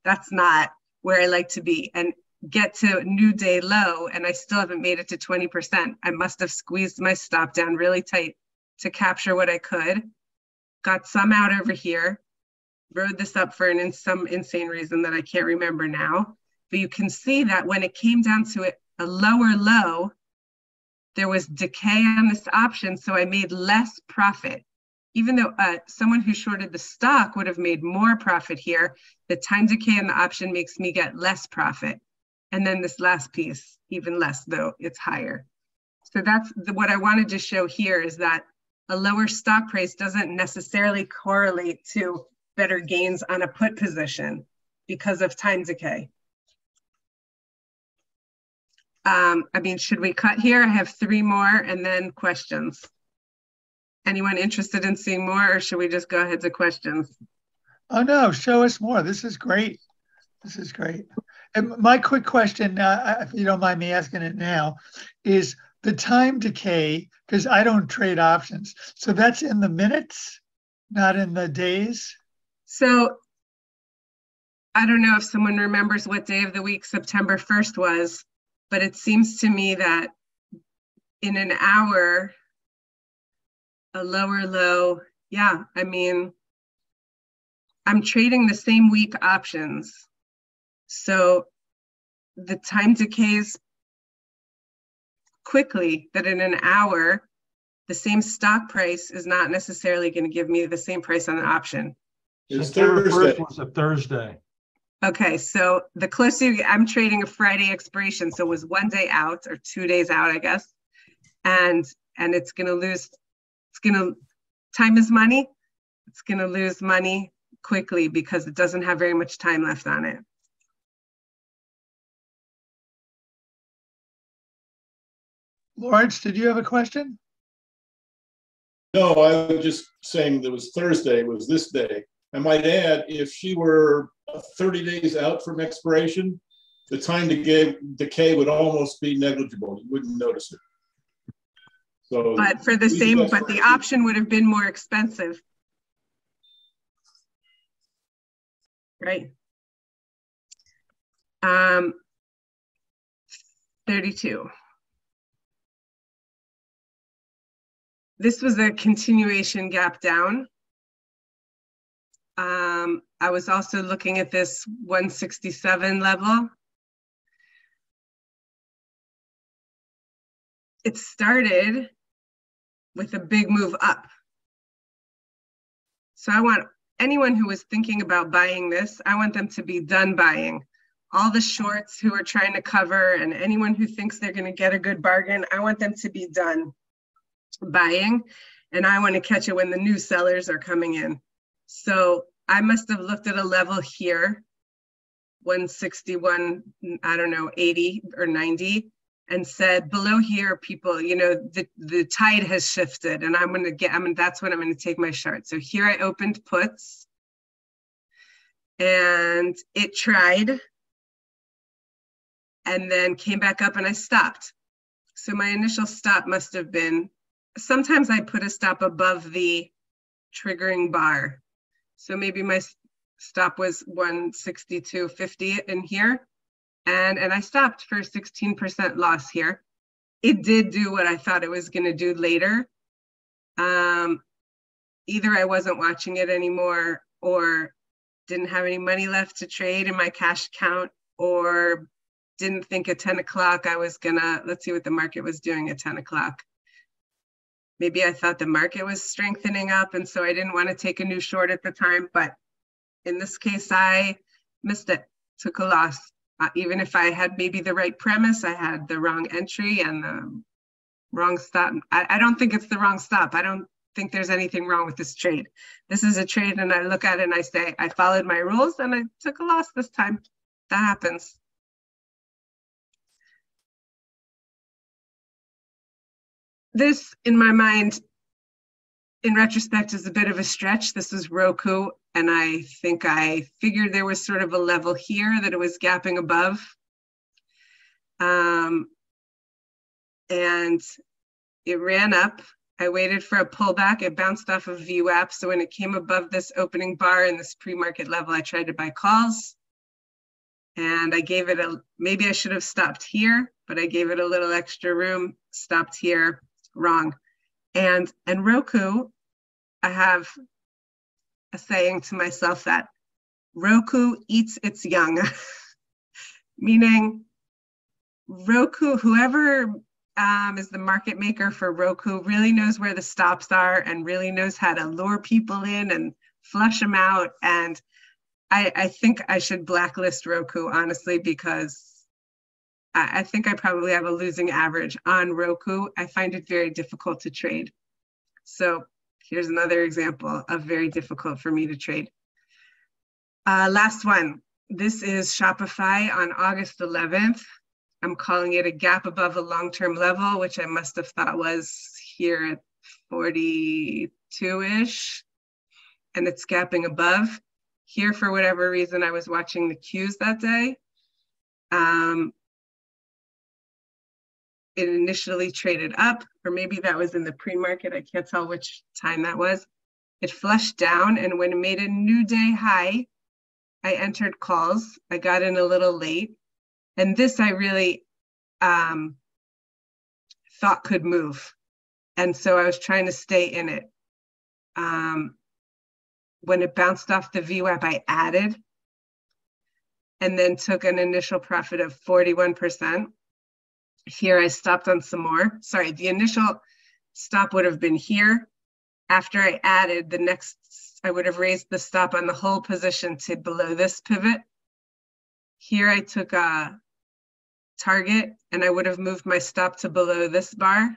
That's not where I like to be. And get to new day low, and I still haven't made it to 20%. I must have squeezed my stop down really tight to capture what I could. Got some out over here, rode this up for some insane reason that I can't remember now. But you can see that when it came down to a lower low, there was decay on this option, so I made less profit. Even though someone who shorted the stock would have made more profit here, the time decay in the option makes me get less profit. And then this last piece, even less though, it's higher. So that's what I wanted to show here is that a lower stock price doesn't necessarily correlate to better gains on a put position because of time decay. I mean, should we cut here? I have three more and then questions. Anyone interested in seeing more, or should we just go ahead to questions? Oh no, show us more. This is great. This is great. And my quick question, if you don't mind me asking it now, is the time decay, because I don't trade options. So that's in the minutes, not in the days? So I don't know if someone remembers what day of the week September 1st was, but it seems to me that in an hour, a lower low, yeah, I mean, I'm trading the same week options. So the time decays quickly, that in an hour, the same stock price is not necessarily going to give me the same price on the option. It's Thursday. First was a Thursday. Okay, so the closer you get, I'm trading a Friday expiration, so it was 1 day out or 2 days out, I guess, and it's gonna lose, time is money, it's gonna lose money quickly because it doesn't have very much time left on it. Lawrence, did you have a question? No, I was just saying that it was Thursday, it was this day. I might add, if she were 30 days out from expiration, the time decay would almost be negligible. You wouldn't notice it. So, but the option would have been more expensive. Right. 32. This was a continuation gap down. I was also looking at this 167 level. It started with a big move up. So I want anyone who is thinking about buying this, I want them to be done buying. All the shorts who are trying to cover and anyone who thinks they're going to get a good bargain, I want them to be done buying. And I want to catch it when the new sellers are coming in. So I must have looked at a level here, 161, I don't know, 80 or 90, and said below here, people, you know, the tide has shifted, and I'm going to get, I mean, that's when I'm going to take my short. So here I opened puts, and it tried, and then came back up, and I stopped. So my initial stop must have been, sometimes I put a stop above the triggering bar. So maybe my stop was 162.50 in here. And I stopped for a 16% loss here. It did do what I thought it was going to do later. Either I wasn't watching it anymore, or didn't have any money left to trade in my cash account, or didn't think at 10 o'clock I was going to, let's see what the market was doing at 10 o'clock. Maybe I thought the market was strengthening up, and so I didn't want to take a new short at the time. But in this case, I missed it, took a loss. Even if I had maybe the right premise, I had the wrong entry and the wrong stop. I don't think it's the wrong stop. I don't think there's anything wrong with this trade. This is a trade, and I look at it and I say, I followed my rules and I took a loss this time. That happens. This, in my mind, in retrospect, is a bit of a stretch. This is Roku, and I think I figured there was sort of a level here that it was gapping above. And it ran up. I waited for a pullback. It bounced off of VWAP. So when it came above this opening bar and this pre-market level, I tried to buy calls. And I gave it a, maybe I should have stopped here, but I gave it a little extra room, stopped here. Wrong. And Roku, I have a saying to myself that Roku eats its young, meaning Roku, whoever is the market maker for Roku, really knows where the stops are and really knows how to lure people in and flush them out. And I think I should blacklist Roku, honestly, because I think I probably have a losing average on Roku. I find it very difficult to trade. So here's another example of very difficult for me to trade. Last one. This is Shopify on August 11th. I'm calling it a gap above a long-term level, which I must have thought was here at 42-ish. And it's gapping above. Here, for whatever reason, I was watching the queues that day. It initially traded up, or maybe that was in the pre-market. I can't tell which time that was. It flushed down, and when it made a new day high, I entered calls. I got in a little late, and this I really thought could move. And so I was trying to stay in it. When it bounced off the VWAP, I added, and then took an initial profit of 41%. Here I stopped on some more. Sorry, the initial stop would have been here. After I added, the next, I would have raised the stop on the whole position to below this pivot. Here I took a target, and I would have moved my stop to below this bar.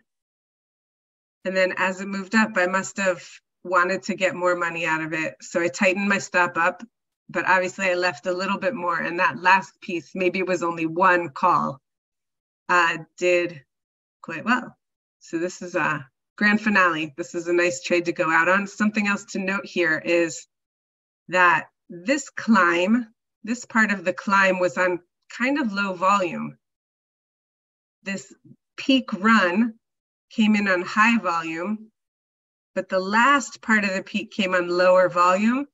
And then as it moved up, I must have wanted to get more money out of it. So I tightened my stop up, but obviously I left a little bit more. And that last piece, maybe it was only one call, did quite well. So this is a grand finale. This is a nice trade to go out on. Something else to note here is that this climb, this part of the climb was on kind of low volume. This peak run came in on high volume, but the last part of the peak came on lower volume,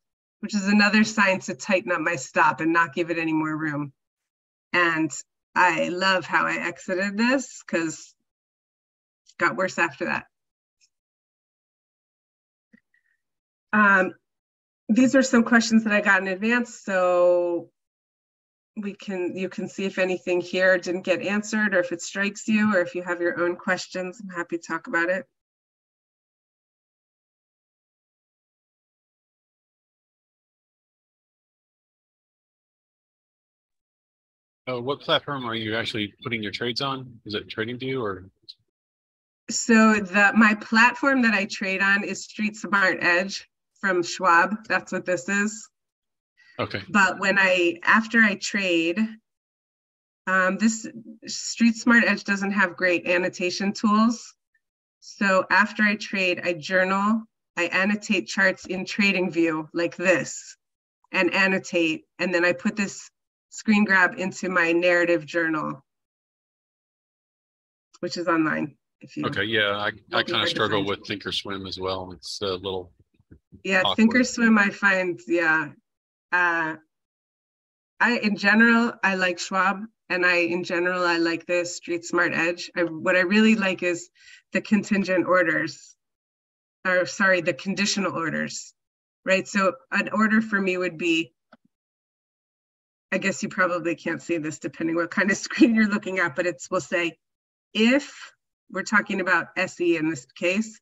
which is another sign to tighten up my stop and not give it any more room. And I love how I exited this because it got worse after that. These are some questions that I got in advance, so you can see if anything here didn't get answered, or if it strikes you, or if you have your own questions. I'm happy to talk about it. What platform are you actually putting your trades on? Is it TradingView or? So my platform that I trade on is Street Smart Edge from Schwab. That's what this is. Okay. But after I trade, this Street Smart Edge doesn't have great annotation tools. So after I trade, I journal, I annotate charts in TradingView like this, and annotate, and then I put this screen grab into my narrative journal, which is online. If you okay, yeah, I kind of struggle with thinkorswim as well. It's a little awkward. Thinkorswim, I find, yeah. In general I like Schwab, and I like this Street Smart Edge. What I really like is the contingent orders, or sorry, the conditional orders, right? So an order for me would be, I guess you probably can't see this depending what kind of screen you're looking at, but we'll say, if we're talking about SE in this case,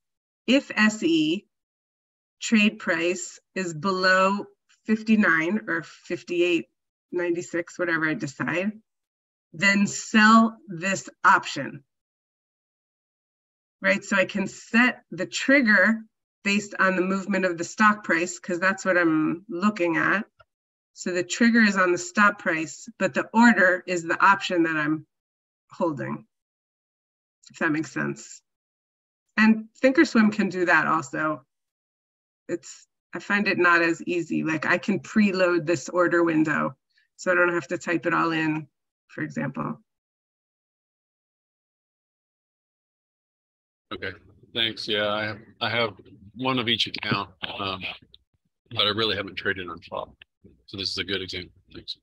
if SE trade price is below 59 or 58.96, whatever I decide, then sell this option, right? So I can set the trigger based on the movement of the stock price, because that's what I'm looking at. So the trigger is on the stop price, but the order is the option that I'm holding, if that makes sense. And thinkorswim can do that also. I find it not as easy. Like, I can preload this order window, so I don't have to type it all in, for example. Okay, thanks. Yeah, I have one of each account, but I really haven't traded on Schwab. So this is a good example. Thanks.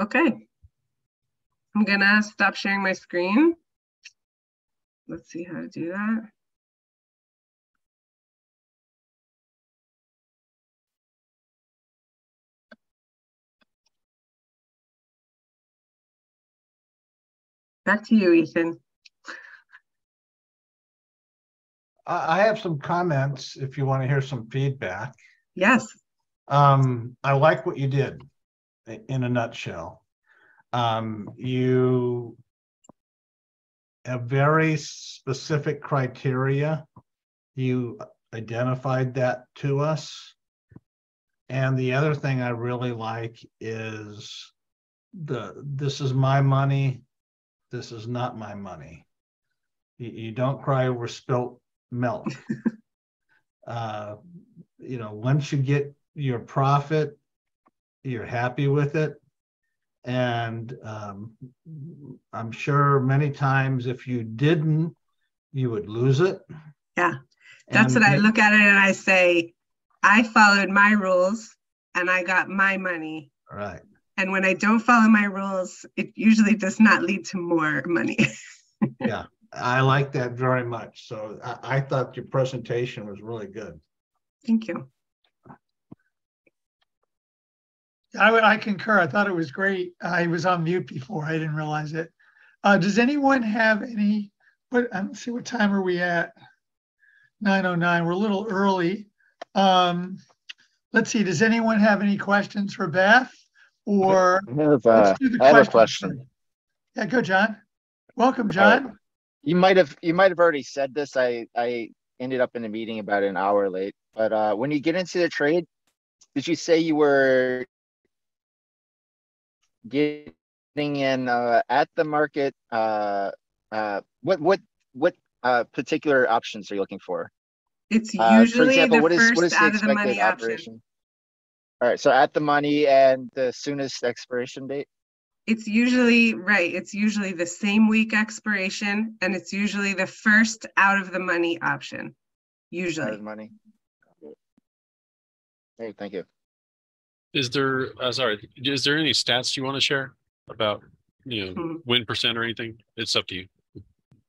Okay, I'm gonna stop sharing my screen. Let's see how to do that. Back to you, Ethan. I have some comments if you want to hear some feedback. Yes. I like what you did in a nutshell. You have very specific criteria. You identified that to us. And the other thing I really like is this is my money, this is not my money. You don't cry over spilt milk. You know, once you get your profit, you're happy with it. And I'm sure many times if you didn't, you would lose it. Yeah, that's what I look at it and I say, I followed my rules and I got my money. Right. And when I don't follow my rules, it usually does not lead to more money. Yeah. I like that very much. So I thought your presentation was really good. Thank you. I concur. I thought it was great. I was on mute before. I didn't realize it. Does anyone have any? Let's see, what time are we at? 9:09. We're a little early. Let's see. Does anyone have any questions for Beth? Or let's do the I have a question. Yeah, go, John. Welcome, John. You might have already said this. I ended up in a meeting about an hour late. But when you get into the trade, did you say you were getting in at the market? What particular options are you looking for? It's usually for example, what is the expected operation? Option. All right, so at the money and the soonest expiration date. It's usually, right, it's usually the same week expiration, and it's usually the first out of the money option, usually. Out of the money. Hey, thank you. Is there any stats you want to share about, you know, win percent or anything? It's up to you.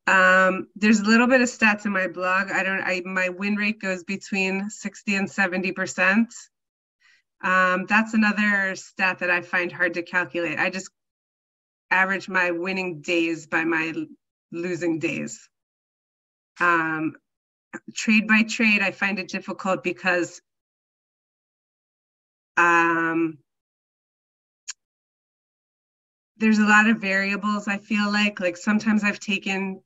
There's a little bit of stats in my blog. My win rate goes between 60 and 70%. That's another stat that I find hard to calculate. I just average my winning days by my losing days. Trade by trade, I find it difficult because there's a lot of variables, I feel like. Like sometimes I've taken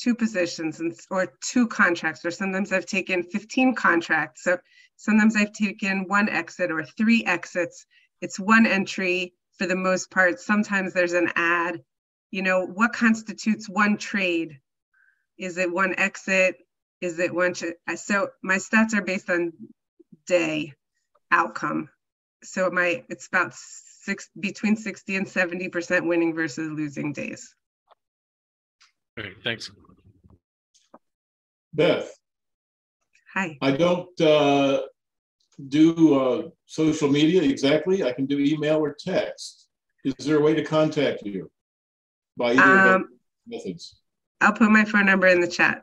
2 positions or 2 contracts, or sometimes I've taken 15 contracts. So sometimes I've taken 1 exit or 3 exits. It's 1 entry for the most part. Sometimes there's an ad. You know, what constitutes 1 trade? Is it 1 exit? Is it 1? So my stats are based on day outcome. So it's about between 60 and 70% winning versus losing days. Great, thanks. Beth. Hi. I don't do social media exactly. I can do email or text. Is there a way to contact you by either of those methods? I'll put my phone number in the chat.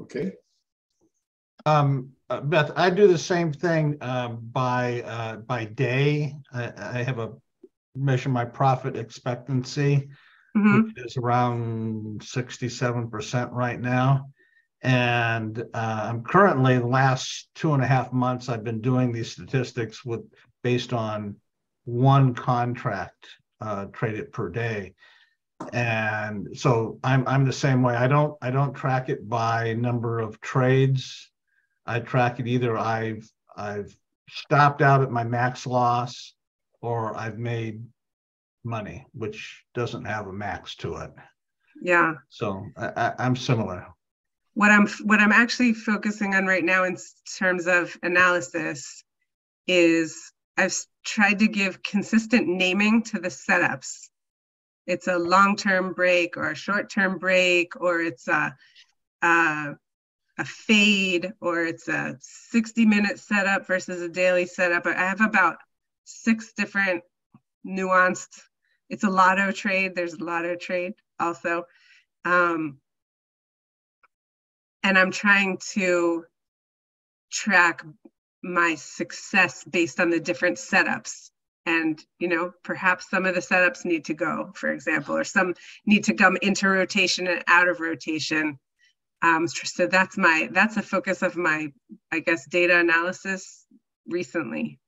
Okay. Beth, I do the same thing by day. I have a measure my profit expectancy, which is around 67% right now. And I'm currently, the last 2.5 months, I've been doing these statistics based on 1 contract traded per day. And so I'm the same way. I don't track it by number of trades. I track it either I've stopped out at my max loss, or I've made money, which doesn't have a max to it. Yeah. So I'm similar. What I'm actually focusing on right now in terms of analysis is I've tried to give consistent naming to the setups. It's a long-term break or a short-term break, or it's a fade, or it's a 60-minute setup versus a daily setup. I have about 6 different nuanced. It's a lotto trade. There's a lotto trade also. And I'm trying to track my success based on the different setups. And, you know, perhaps some of the setups need to go, for example, or some need to come into rotation and out of rotation. So that's the focus of my, I guess, data analysis recently.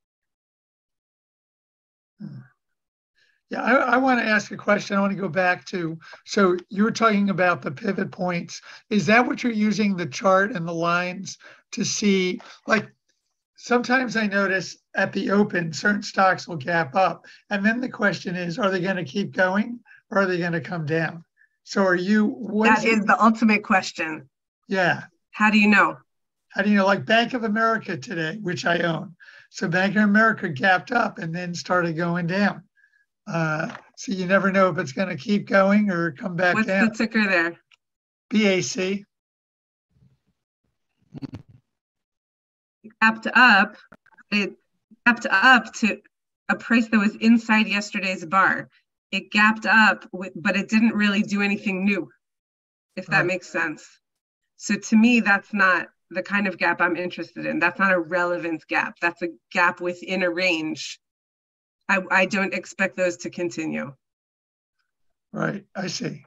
Yeah, I want to ask a question. I want to go back to, so you were talking about the pivot points. Is that what you're using, the chart and the lines to see? Like, sometimes I notice at the open, certain stocks will gap up. And then the question is, are they going to keep going, or are they going to come down? So are you... That is the ultimate question. Yeah. How do you know? How do you know? Like Bank of America today, which I own. So Bank of America gapped up and then started going down. So you never know if it's going to keep going or come back down. What's the ticker there? BAC. It gapped up to a price that was inside yesterday's bar. It gapped up, but it didn't really do anything new, if that makes sense. So to me, that's not the kind of gap I'm interested in. That's not a relevance gap. That's a gap within a range. I don't expect those to continue. Right, I see.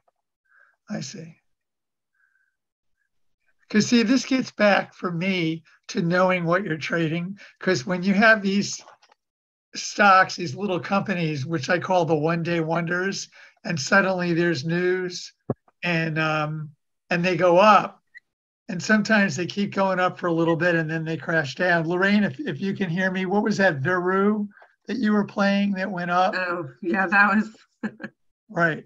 Because see, this gets back for me to knowing what you're trading. Because when you have these stocks, these little companies, which I call the one-day wonders, and suddenly there's news, and they go up, and sometimes they keep going up for a little bit, and then they crash down. Lorraine, if you can hear me, what was that Veru that you were playing that went up? Oh, yeah, that was right.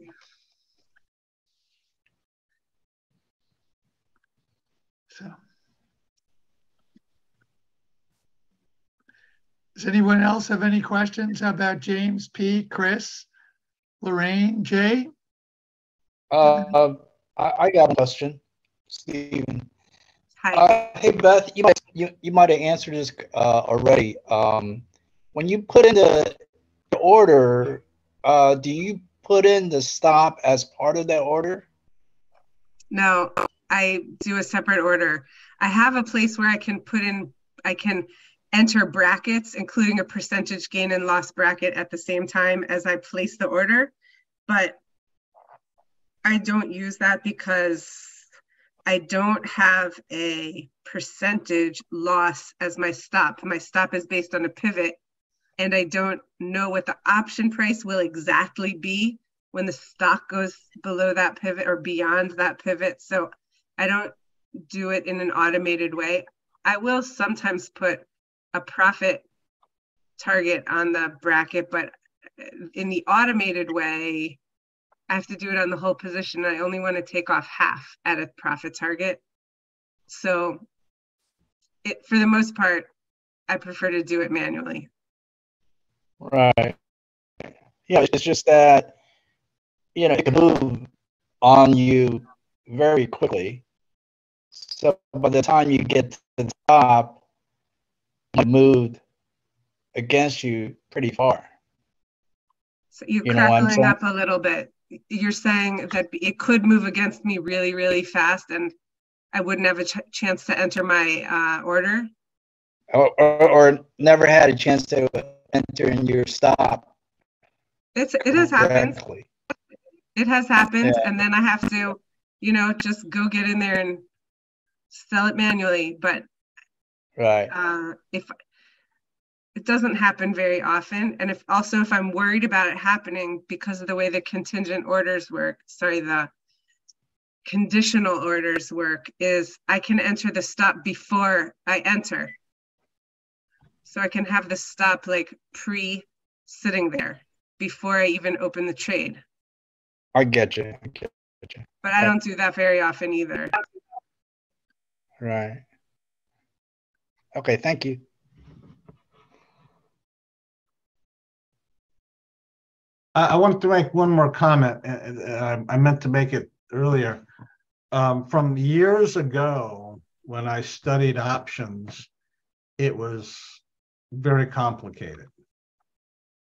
So, does anyone else have any questions? How about James, P, Chris, Lorraine, Jay? I got a question, Stephen. Hi. Hey, Beth, you might have answered this already. When you put in the order, do you put in the stop as part of that order? No, I do a separate order. I have a place where I can put in, I can enter brackets, including a percentage gain and loss bracket at the same time as I place the order. But I don't use that because I don't have a percentage loss as my stop. My stop is based on a pivot, and I don't know what the option price will exactly be when the stock goes below that pivot or beyond that pivot. So I don't do it in an automated way. I will sometimes put a profit target on the bracket, but in the automated way, I have to do it on the whole position. I only want to take off half at a profit target. So it, for the most part, I prefer to do it manually. Right. Yeah, it's just that, you know, it can move on you very quickly. So by the time you get to the top, it moved against you pretty far. So you're crackling up a little bit. You're saying that it could move against me really, really fast, and I wouldn't have a chance to enter my order? Or never had a chance to enter in your stop. It has happened. It has happened, yeah. And then I have to, you know, just go get in there and sell it manually. But right, if it doesn't happen very often, and if I'm worried about it happening because of the way the contingent orders work, sorry, the conditional orders work, is I can enter the stop before I enter. So I can have the stop like sitting there before I even open the trade. I get you. But I don't do that very often either. Right. Okay, thank you. I wanted to make one more comment. I meant to make it earlier. From years ago, when I studied options, it was very complicated.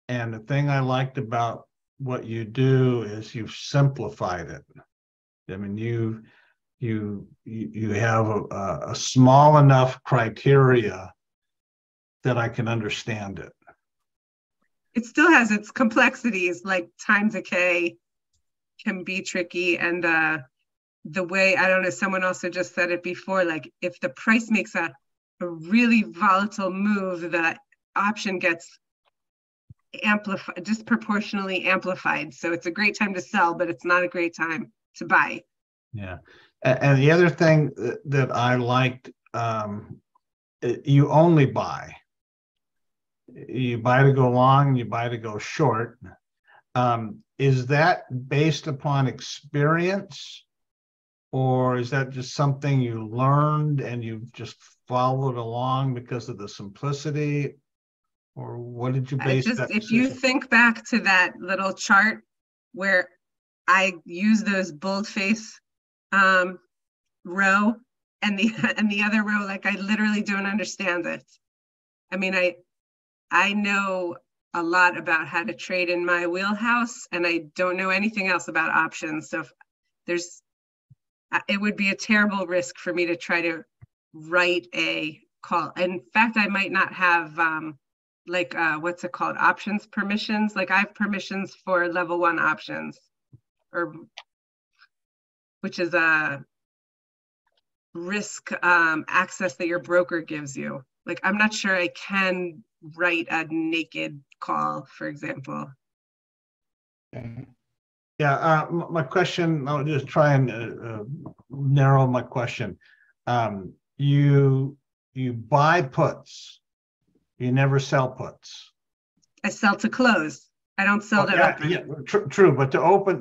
And the thing I liked about what you do is you've simplified it. I mean, you have a small enough criteria that I can understand it. It still has its complexities, like time decay can be tricky. And the way, I don't know, someone also just said it before, like if the price makes a really volatile move, the option gets amplified, disproportionately amplified. So it's a great time to sell, but it's not a great time to buy. Yeah. And the other thing that I liked, you only buy. You buy to go long, you buy to go short. Is that based upon experience, or is that just something you learned and you've just followed along because of the simplicity? Or what did you base that? If you think back to that little chart where I use those boldface row and the other row, like I literally don't understand it. I mean, I know a lot about how to trade in my wheelhouse, and I don't know anything else about options. So if it would be a terrible risk for me to try to write a call. In fact, I might not have what's it called? Options permissions. Like I have permissions for level one options, or which is a risk access that your broker gives you. Like, I'm not sure I can write a naked call, for example. Yeah, my question, I'll just try and narrow my question. You buy puts, you never sell puts. I sell to close. I don't sell to open. Yeah, true, but to open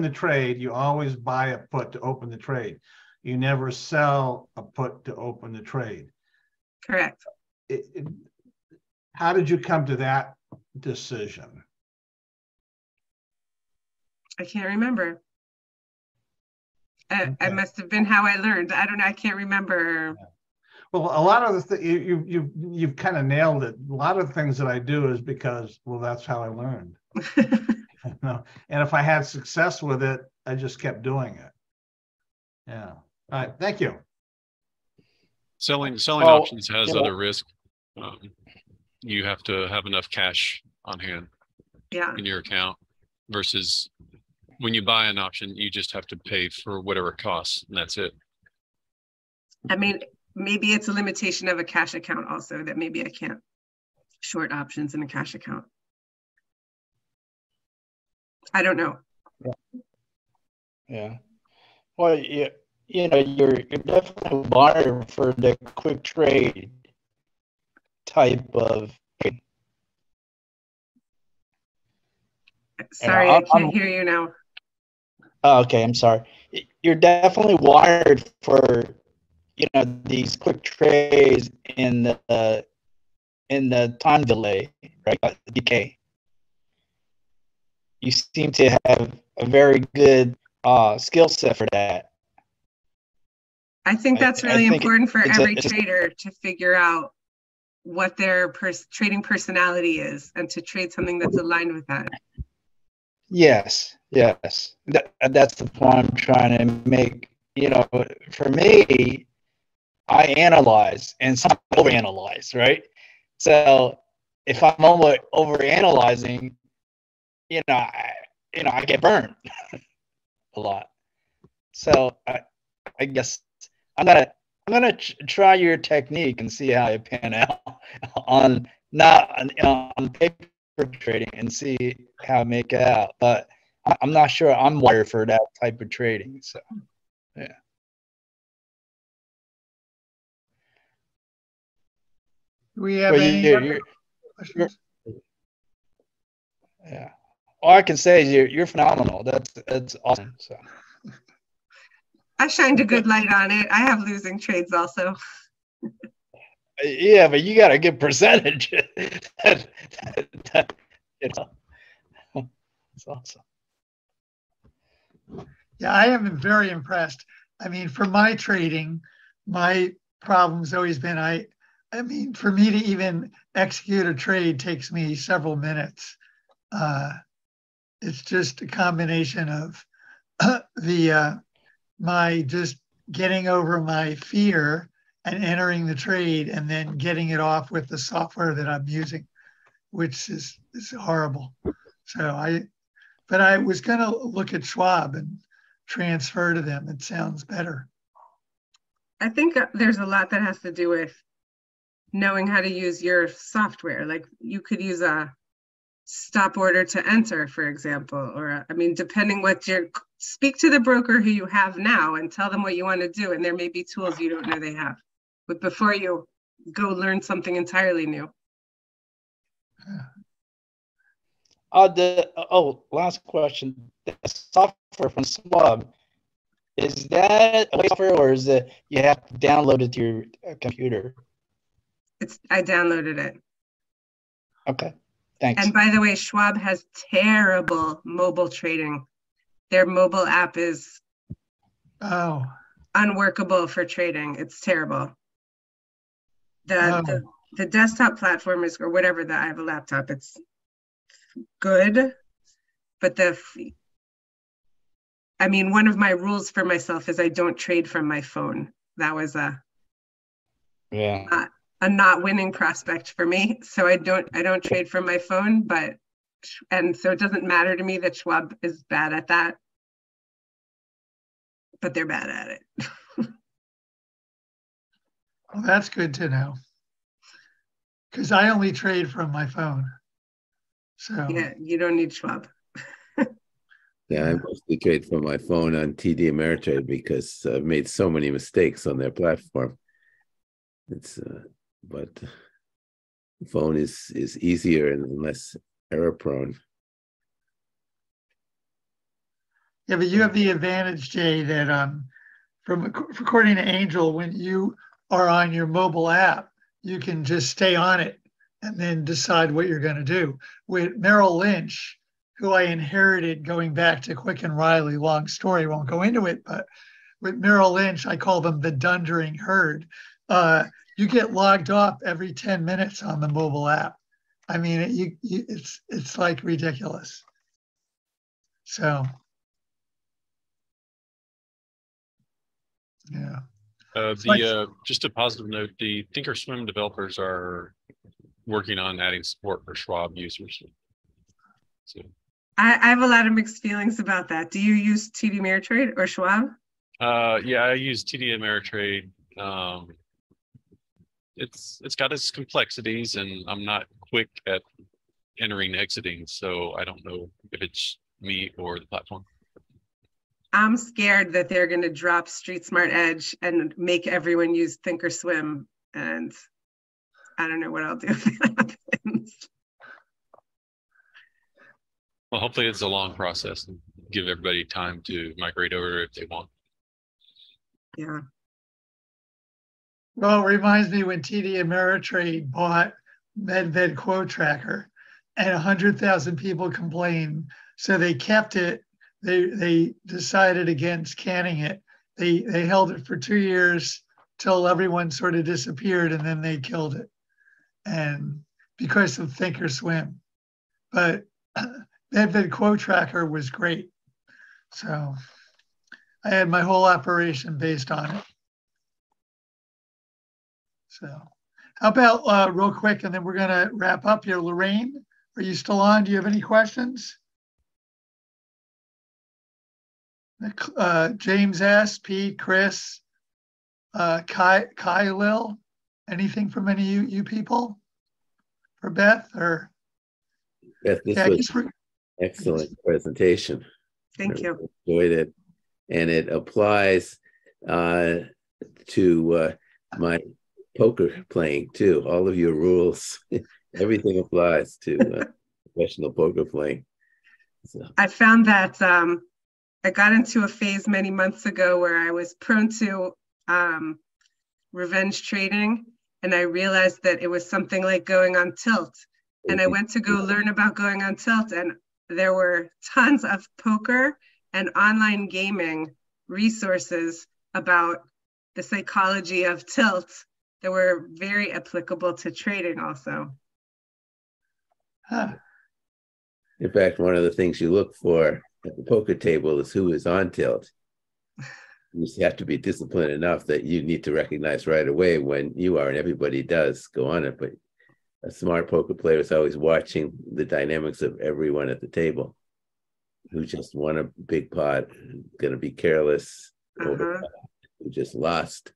the trade, you always buy a put to open the trade. You never sell a put to open the trade. Correct. How did you come to that decision? I can't remember. Okay. I must have been how I learned. I don't know. I can't remember. Yeah. Well, a lot of the things you've kind of nailed it. A lot of the things that I do is because, well, that's how I learned. And if I had success with it, I just kept doing it. Yeah. All right. Thank you. Selling options has other risk. You have to have enough cash on hand in your account versus when you buy an option, you just have to pay for whatever it costs, and that's it. I mean, maybe it's a limitation of a cash account also, that maybe I can't short options in a cash account. I don't know. Yeah. Well, you know, you're definitely a buyer for the quick trade type of thing. Sorry, I can't hear you now. Okay, I'm sorry. You're definitely wired for, you know, these quick trades in the time delay, right? Decay. You seem to have a very good skill set for that. I think that's really important for every trader to figure out what their trading personality is and to trade something that's aligned with that. Yes, yes. That's the point I'm trying to make. You know, for me, I analyze and some overanalyze, right? So if I'm overanalyzing, I get burned a lot. So I guess I'm gonna try your technique and see how it pan out on paper trading and see how I make it out. But I'm not sure I'm wired for that type of trading. So yeah. Do we have any questions? Yeah. All I can say is you're phenomenal. That's awesome. So I shined a good light on it. I have losing trades also. Yeah, but you got a good percentage. It's awesome. Yeah, I am very impressed. I mean, for my trading, my problem's always been I mean, for me to even execute a trade takes me several minutes. It's just a combination of my just getting over my fear and entering the trade and then getting it off with the software that I'm using, which is horrible. So I was going to look at Schwab and transfer to them. It sounds better. I think there's a lot that has to do with knowing how to use your software. Like you could use a stop order to enter, for example, or I mean, depending what your, speak to the broker who you have now and tell them what you want to do. And there may be tools you don't know they have, but before you go learn something entirely new. Last question. The software from Schwab, is that a software or is it you have to download it to your computer? I downloaded it. Okay, thanks. And by the way, Schwab has terrible mobile trading. Their mobile app is unworkable for trading. It's terrible. The desktop platform is, or whatever, that I have a laptop. It's good, but one of my rules for myself is I don't trade from my phone. That was a not winning prospect for me. So I don't trade from my phone, and so it doesn't matter to me that Schwab is bad at that, but they're bad at it. Well, that's good to know. Because I only trade from my phone. So yeah, you don't need Schwab. Yeah, I mostly trade from my phone on TD Ameritrade because I've made so many mistakes on their platform. It's but the phone is easier and less error prone. Yeah, but you have the advantage, Jay, that according to Angel, when you are on your mobile app, you can just stay on it and then decide what you're going to do. With Merrill Lynch, who I inherited going back to Quick and Riley, long story, won't go into it, but with Merrill Lynch, I call them the dundering herd. You get logged off every 10 minutes on the mobile app. I mean, it's like ridiculous. So Yeah. Just a positive note, the thinkorswim developers are working on adding support for Schwab users. So. I have a lot of mixed feelings about that. Do you use TD Ameritrade or Schwab? Yeah, I use TD Ameritrade. It's got its complexities, and I'm not quick at entering and exiting, so I don't know if it's me or the platform. I'm scared that they're going to drop Street Smart Edge and make everyone use thinkorswim, and I don't know what I'll do if that happens. Well, hopefully it's a long process and give everybody time to migrate over if they want. Yeah. Well, it reminds me when TD Ameritrade bought MedVed Quote Tracker, and 100,000 people complained, so they kept it. They decided against canning it. They held it for 2 years till everyone sort of disappeared, and then they killed it, and because of thinkorswim. But MedVed Quote Tracker was great, so I had my whole operation based on it. So, how about real quick, and then we're going to wrap up here. Lorraine, are you still on? Do you have any questions? James S, Pete, Chris, Kai Lil, anything from any of you people for Beth or? Beth, this was an excellent presentation. Thank you. I enjoyed it, and it applies to my poker playing too. All of your rules, everything applies to professional poker playing. So. I found that. I got into a phase many months ago where I was prone to revenge trading, and I realized that it was something like going on tilt. And I went to go learn about going on tilt, and there were tons of poker and online gaming resources about the psychology of tilt that were very applicable to trading also. Huh. In fact, one of the things you look for at the poker table is who is on tilt. You just have to be disciplined enough that you need to recognize right away when you are, and everybody does go on it, but a smart poker player is always watching the dynamics of everyone at the table who just won a big pot, going to be careless, who just lost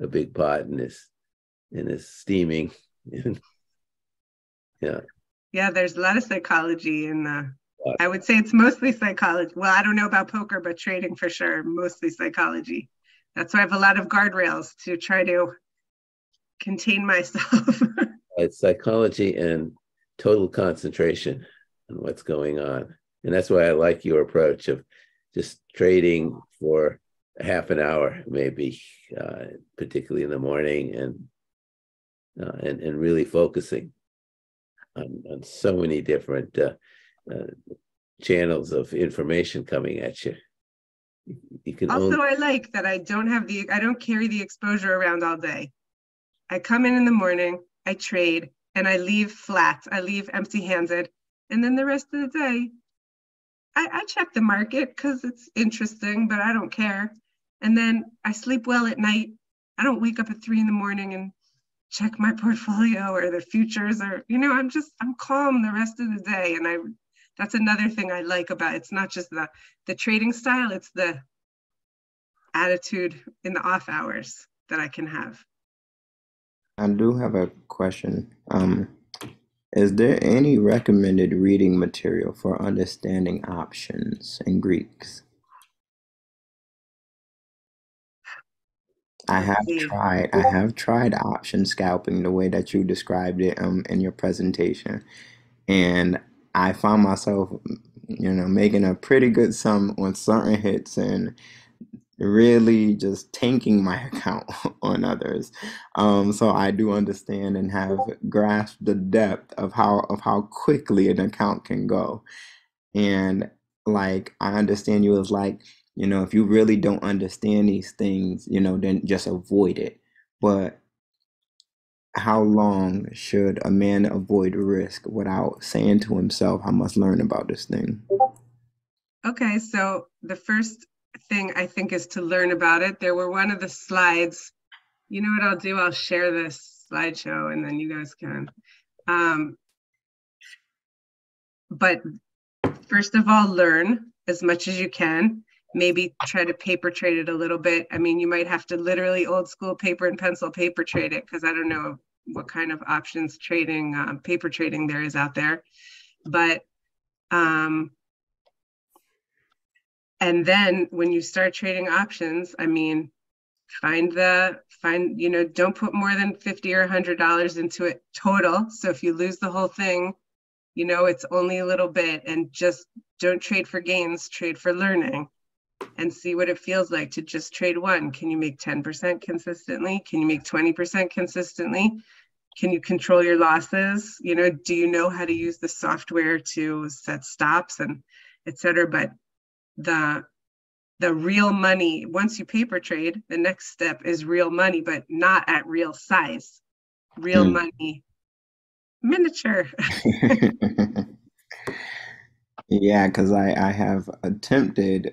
a big pot and is steaming. Yeah. Yeah, there's a lot of psychology in the I would say it's mostly psychology. Well, I don't know about poker, but trading for sure, mostly psychology. That's why I have a lot of guardrails to try to contain myself. It's psychology and total concentration on what's going on. And that's why I like your approach of just trading for a half an hour, maybe, particularly in the morning, and really focusing on so many different channels of information coming at you. You can also I like that I don't carry the exposure around all day. I come in the morning, I trade, and I leave flat. I leave empty-handed, and then the rest of the day, I check the market because it's interesting, but I don't care. And then I sleep well at night. I don't wake up at 3 in the morning and check my portfolio or the futures, or I'm calm the rest of the day, and that's another thing I like about it. It's not just the trading style, it's the attitude in the off hours that I can have. I do have a question. Is there any recommended reading material for understanding options and Greeks? I have tried option scalping the way that you described it in your presentation, and I found myself, making a pretty good sum on certain hits and really just tanking my account on others. So I do understand and have grasped the depth of how quickly an account can go. And I understand you was like, if you really don't understand these things, then just avoid it. But how long should a man avoid risk without saying to himself, I must learn about this thing? Okay, so the first thing I think is to learn about it. There were one of the slides. You know what I'll do? I'll share this slideshow and then you guys can. But first of all, learn as much as you can. Maybe try to paper trade it a little bit. I mean, you might have to literally old school paper and pencil paper trade it, because I don't know what kind of options trading, paper trading there is out there. But, and then when you start trading options, I mean, find, you know, don't put more than $50 or $100 into it total. So if you lose the whole thing, you know, it's only a little bit, and just don't trade for gains, trade for learning, and see what it feels like to just trade one. Can you make 10% consistently? Can you make 20% consistently? Can you control your losses? You know, do you know how to use the software to set stops and et cetera? But the real money, once you paper trade, the next step is real money, but not at real size, real money, miniature. Yeah, because I have attempted,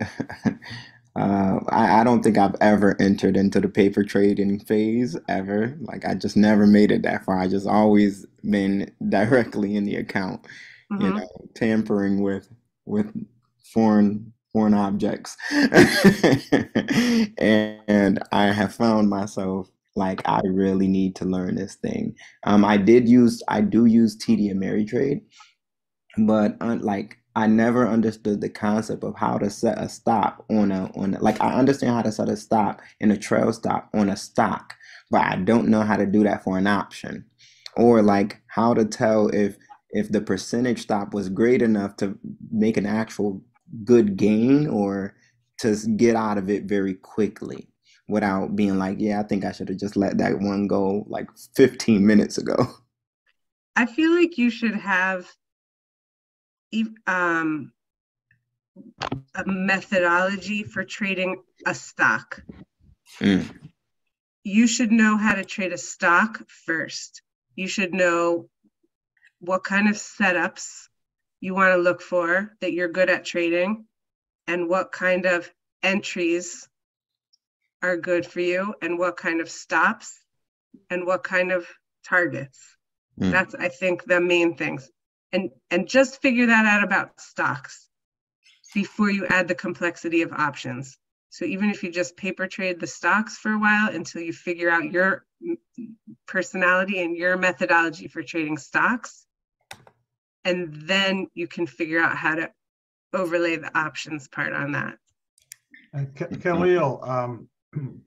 I don't think I've ever entered into the paper trading phase ever. Like, I just never made it that far. I just always been directly in the account, you know, tampering with foreign objects. And I have found myself like, I really need to learn this thing. I do use TD Ameritrade, but like, I never understood the concept of how to set a stop on a, like, I understand how to set a stop in a trail stop on a stock, but I don't know how to do that for an option, or like how to tell if the percentage stop was great enough to make an actual good gain, or to get out of it very quickly without being like, yeah, I think I should have just let that one go like 15 minutes ago. I feel like you should have a methodology for trading a stock. You should know how to trade a stock first. You should know what kind of setups you want to look for that you're good at trading, and what kind of entries are good for you, and what kind of stops, and what kind of targets. That's, I think, the main things. And just figure that out about stocks before you add the complexity of options. So even if you just paper trade the stocks for a while until you figure out your personality and your methodology for trading stocks, and then you can figure out how to overlay the options part on that. And Khalil,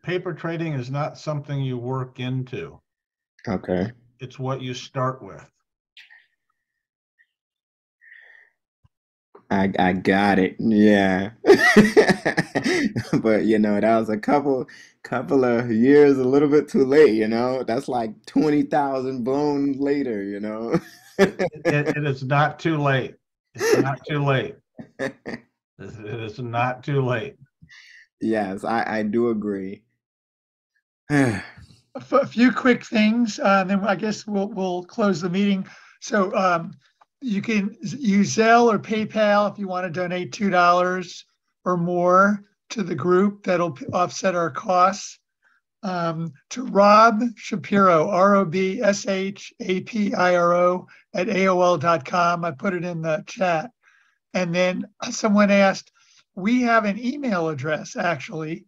paper trading is not something you work into. Okay. It's what you start with. I got it. Yeah. But you know, that was a couple of years, a little bit too late, you know. That's like 20,000 blown later, you know. It is not too late. It's not too late. It is not too late. Yes, I do agree. For a few quick things, then I guess we'll close the meeting. So you can use Zelle or PayPal if you want to donate $2 or more to the group. That'll offset our costs. To Rob Shapiro, RobShapiro at AOL.com. I put it in the chat. And then someone asked, we have an email address, actually,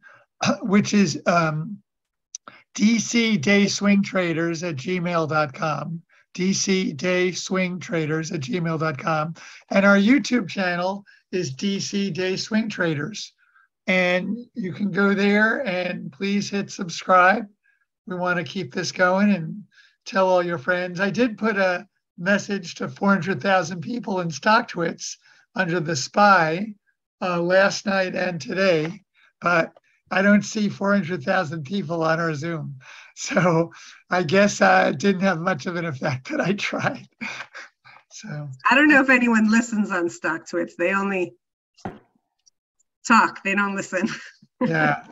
which is DCDaySwingTraders at gmail.com. DCDaySwingTraders at gmail.com. And our YouTube channel is DCDaySwingTraders. And you can go there and please hit subscribe. We want to keep this going and tell all your friends. I did put a message to 400,000 people in StockTwits under the SPY last night and today, but I don't see 400,000 people on our Zoom. So I guess I didn't have much of an effect, but I tried. So I don't know if anyone listens on StockTwits. They only talk, they don't listen. Yeah.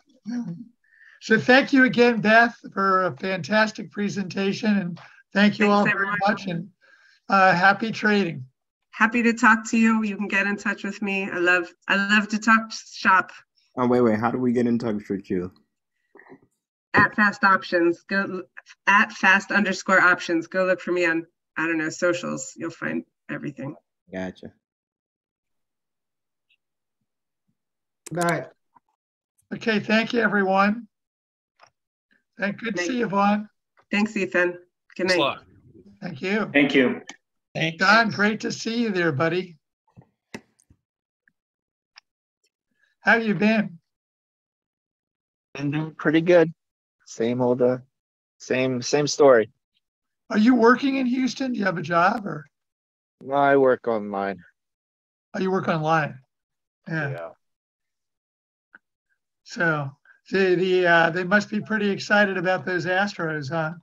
So thank you again, Beth, for a fantastic presentation, and thank you all everyone. For watching. Happy trading. Happy to talk to you. You can get in touch with me. I love to talk shop. Oh, wait. How do we get in touch with you? At Fast Options. Go at @fast_options. Go look for me on, I don't know, socials. You'll find everything. Gotcha. All right. Okay. Thank you, everyone. And good to see you, Vaughn. Thanks, Ethan. Good night. Thank you. Thank you. Don, great to see you there, buddy. How you been? Been doing pretty good. Same old, same story. Are you working in Houston? Do you have a job or? No, I work online. Oh, you work online. Yeah. So they must be pretty excited about those Astros, huh?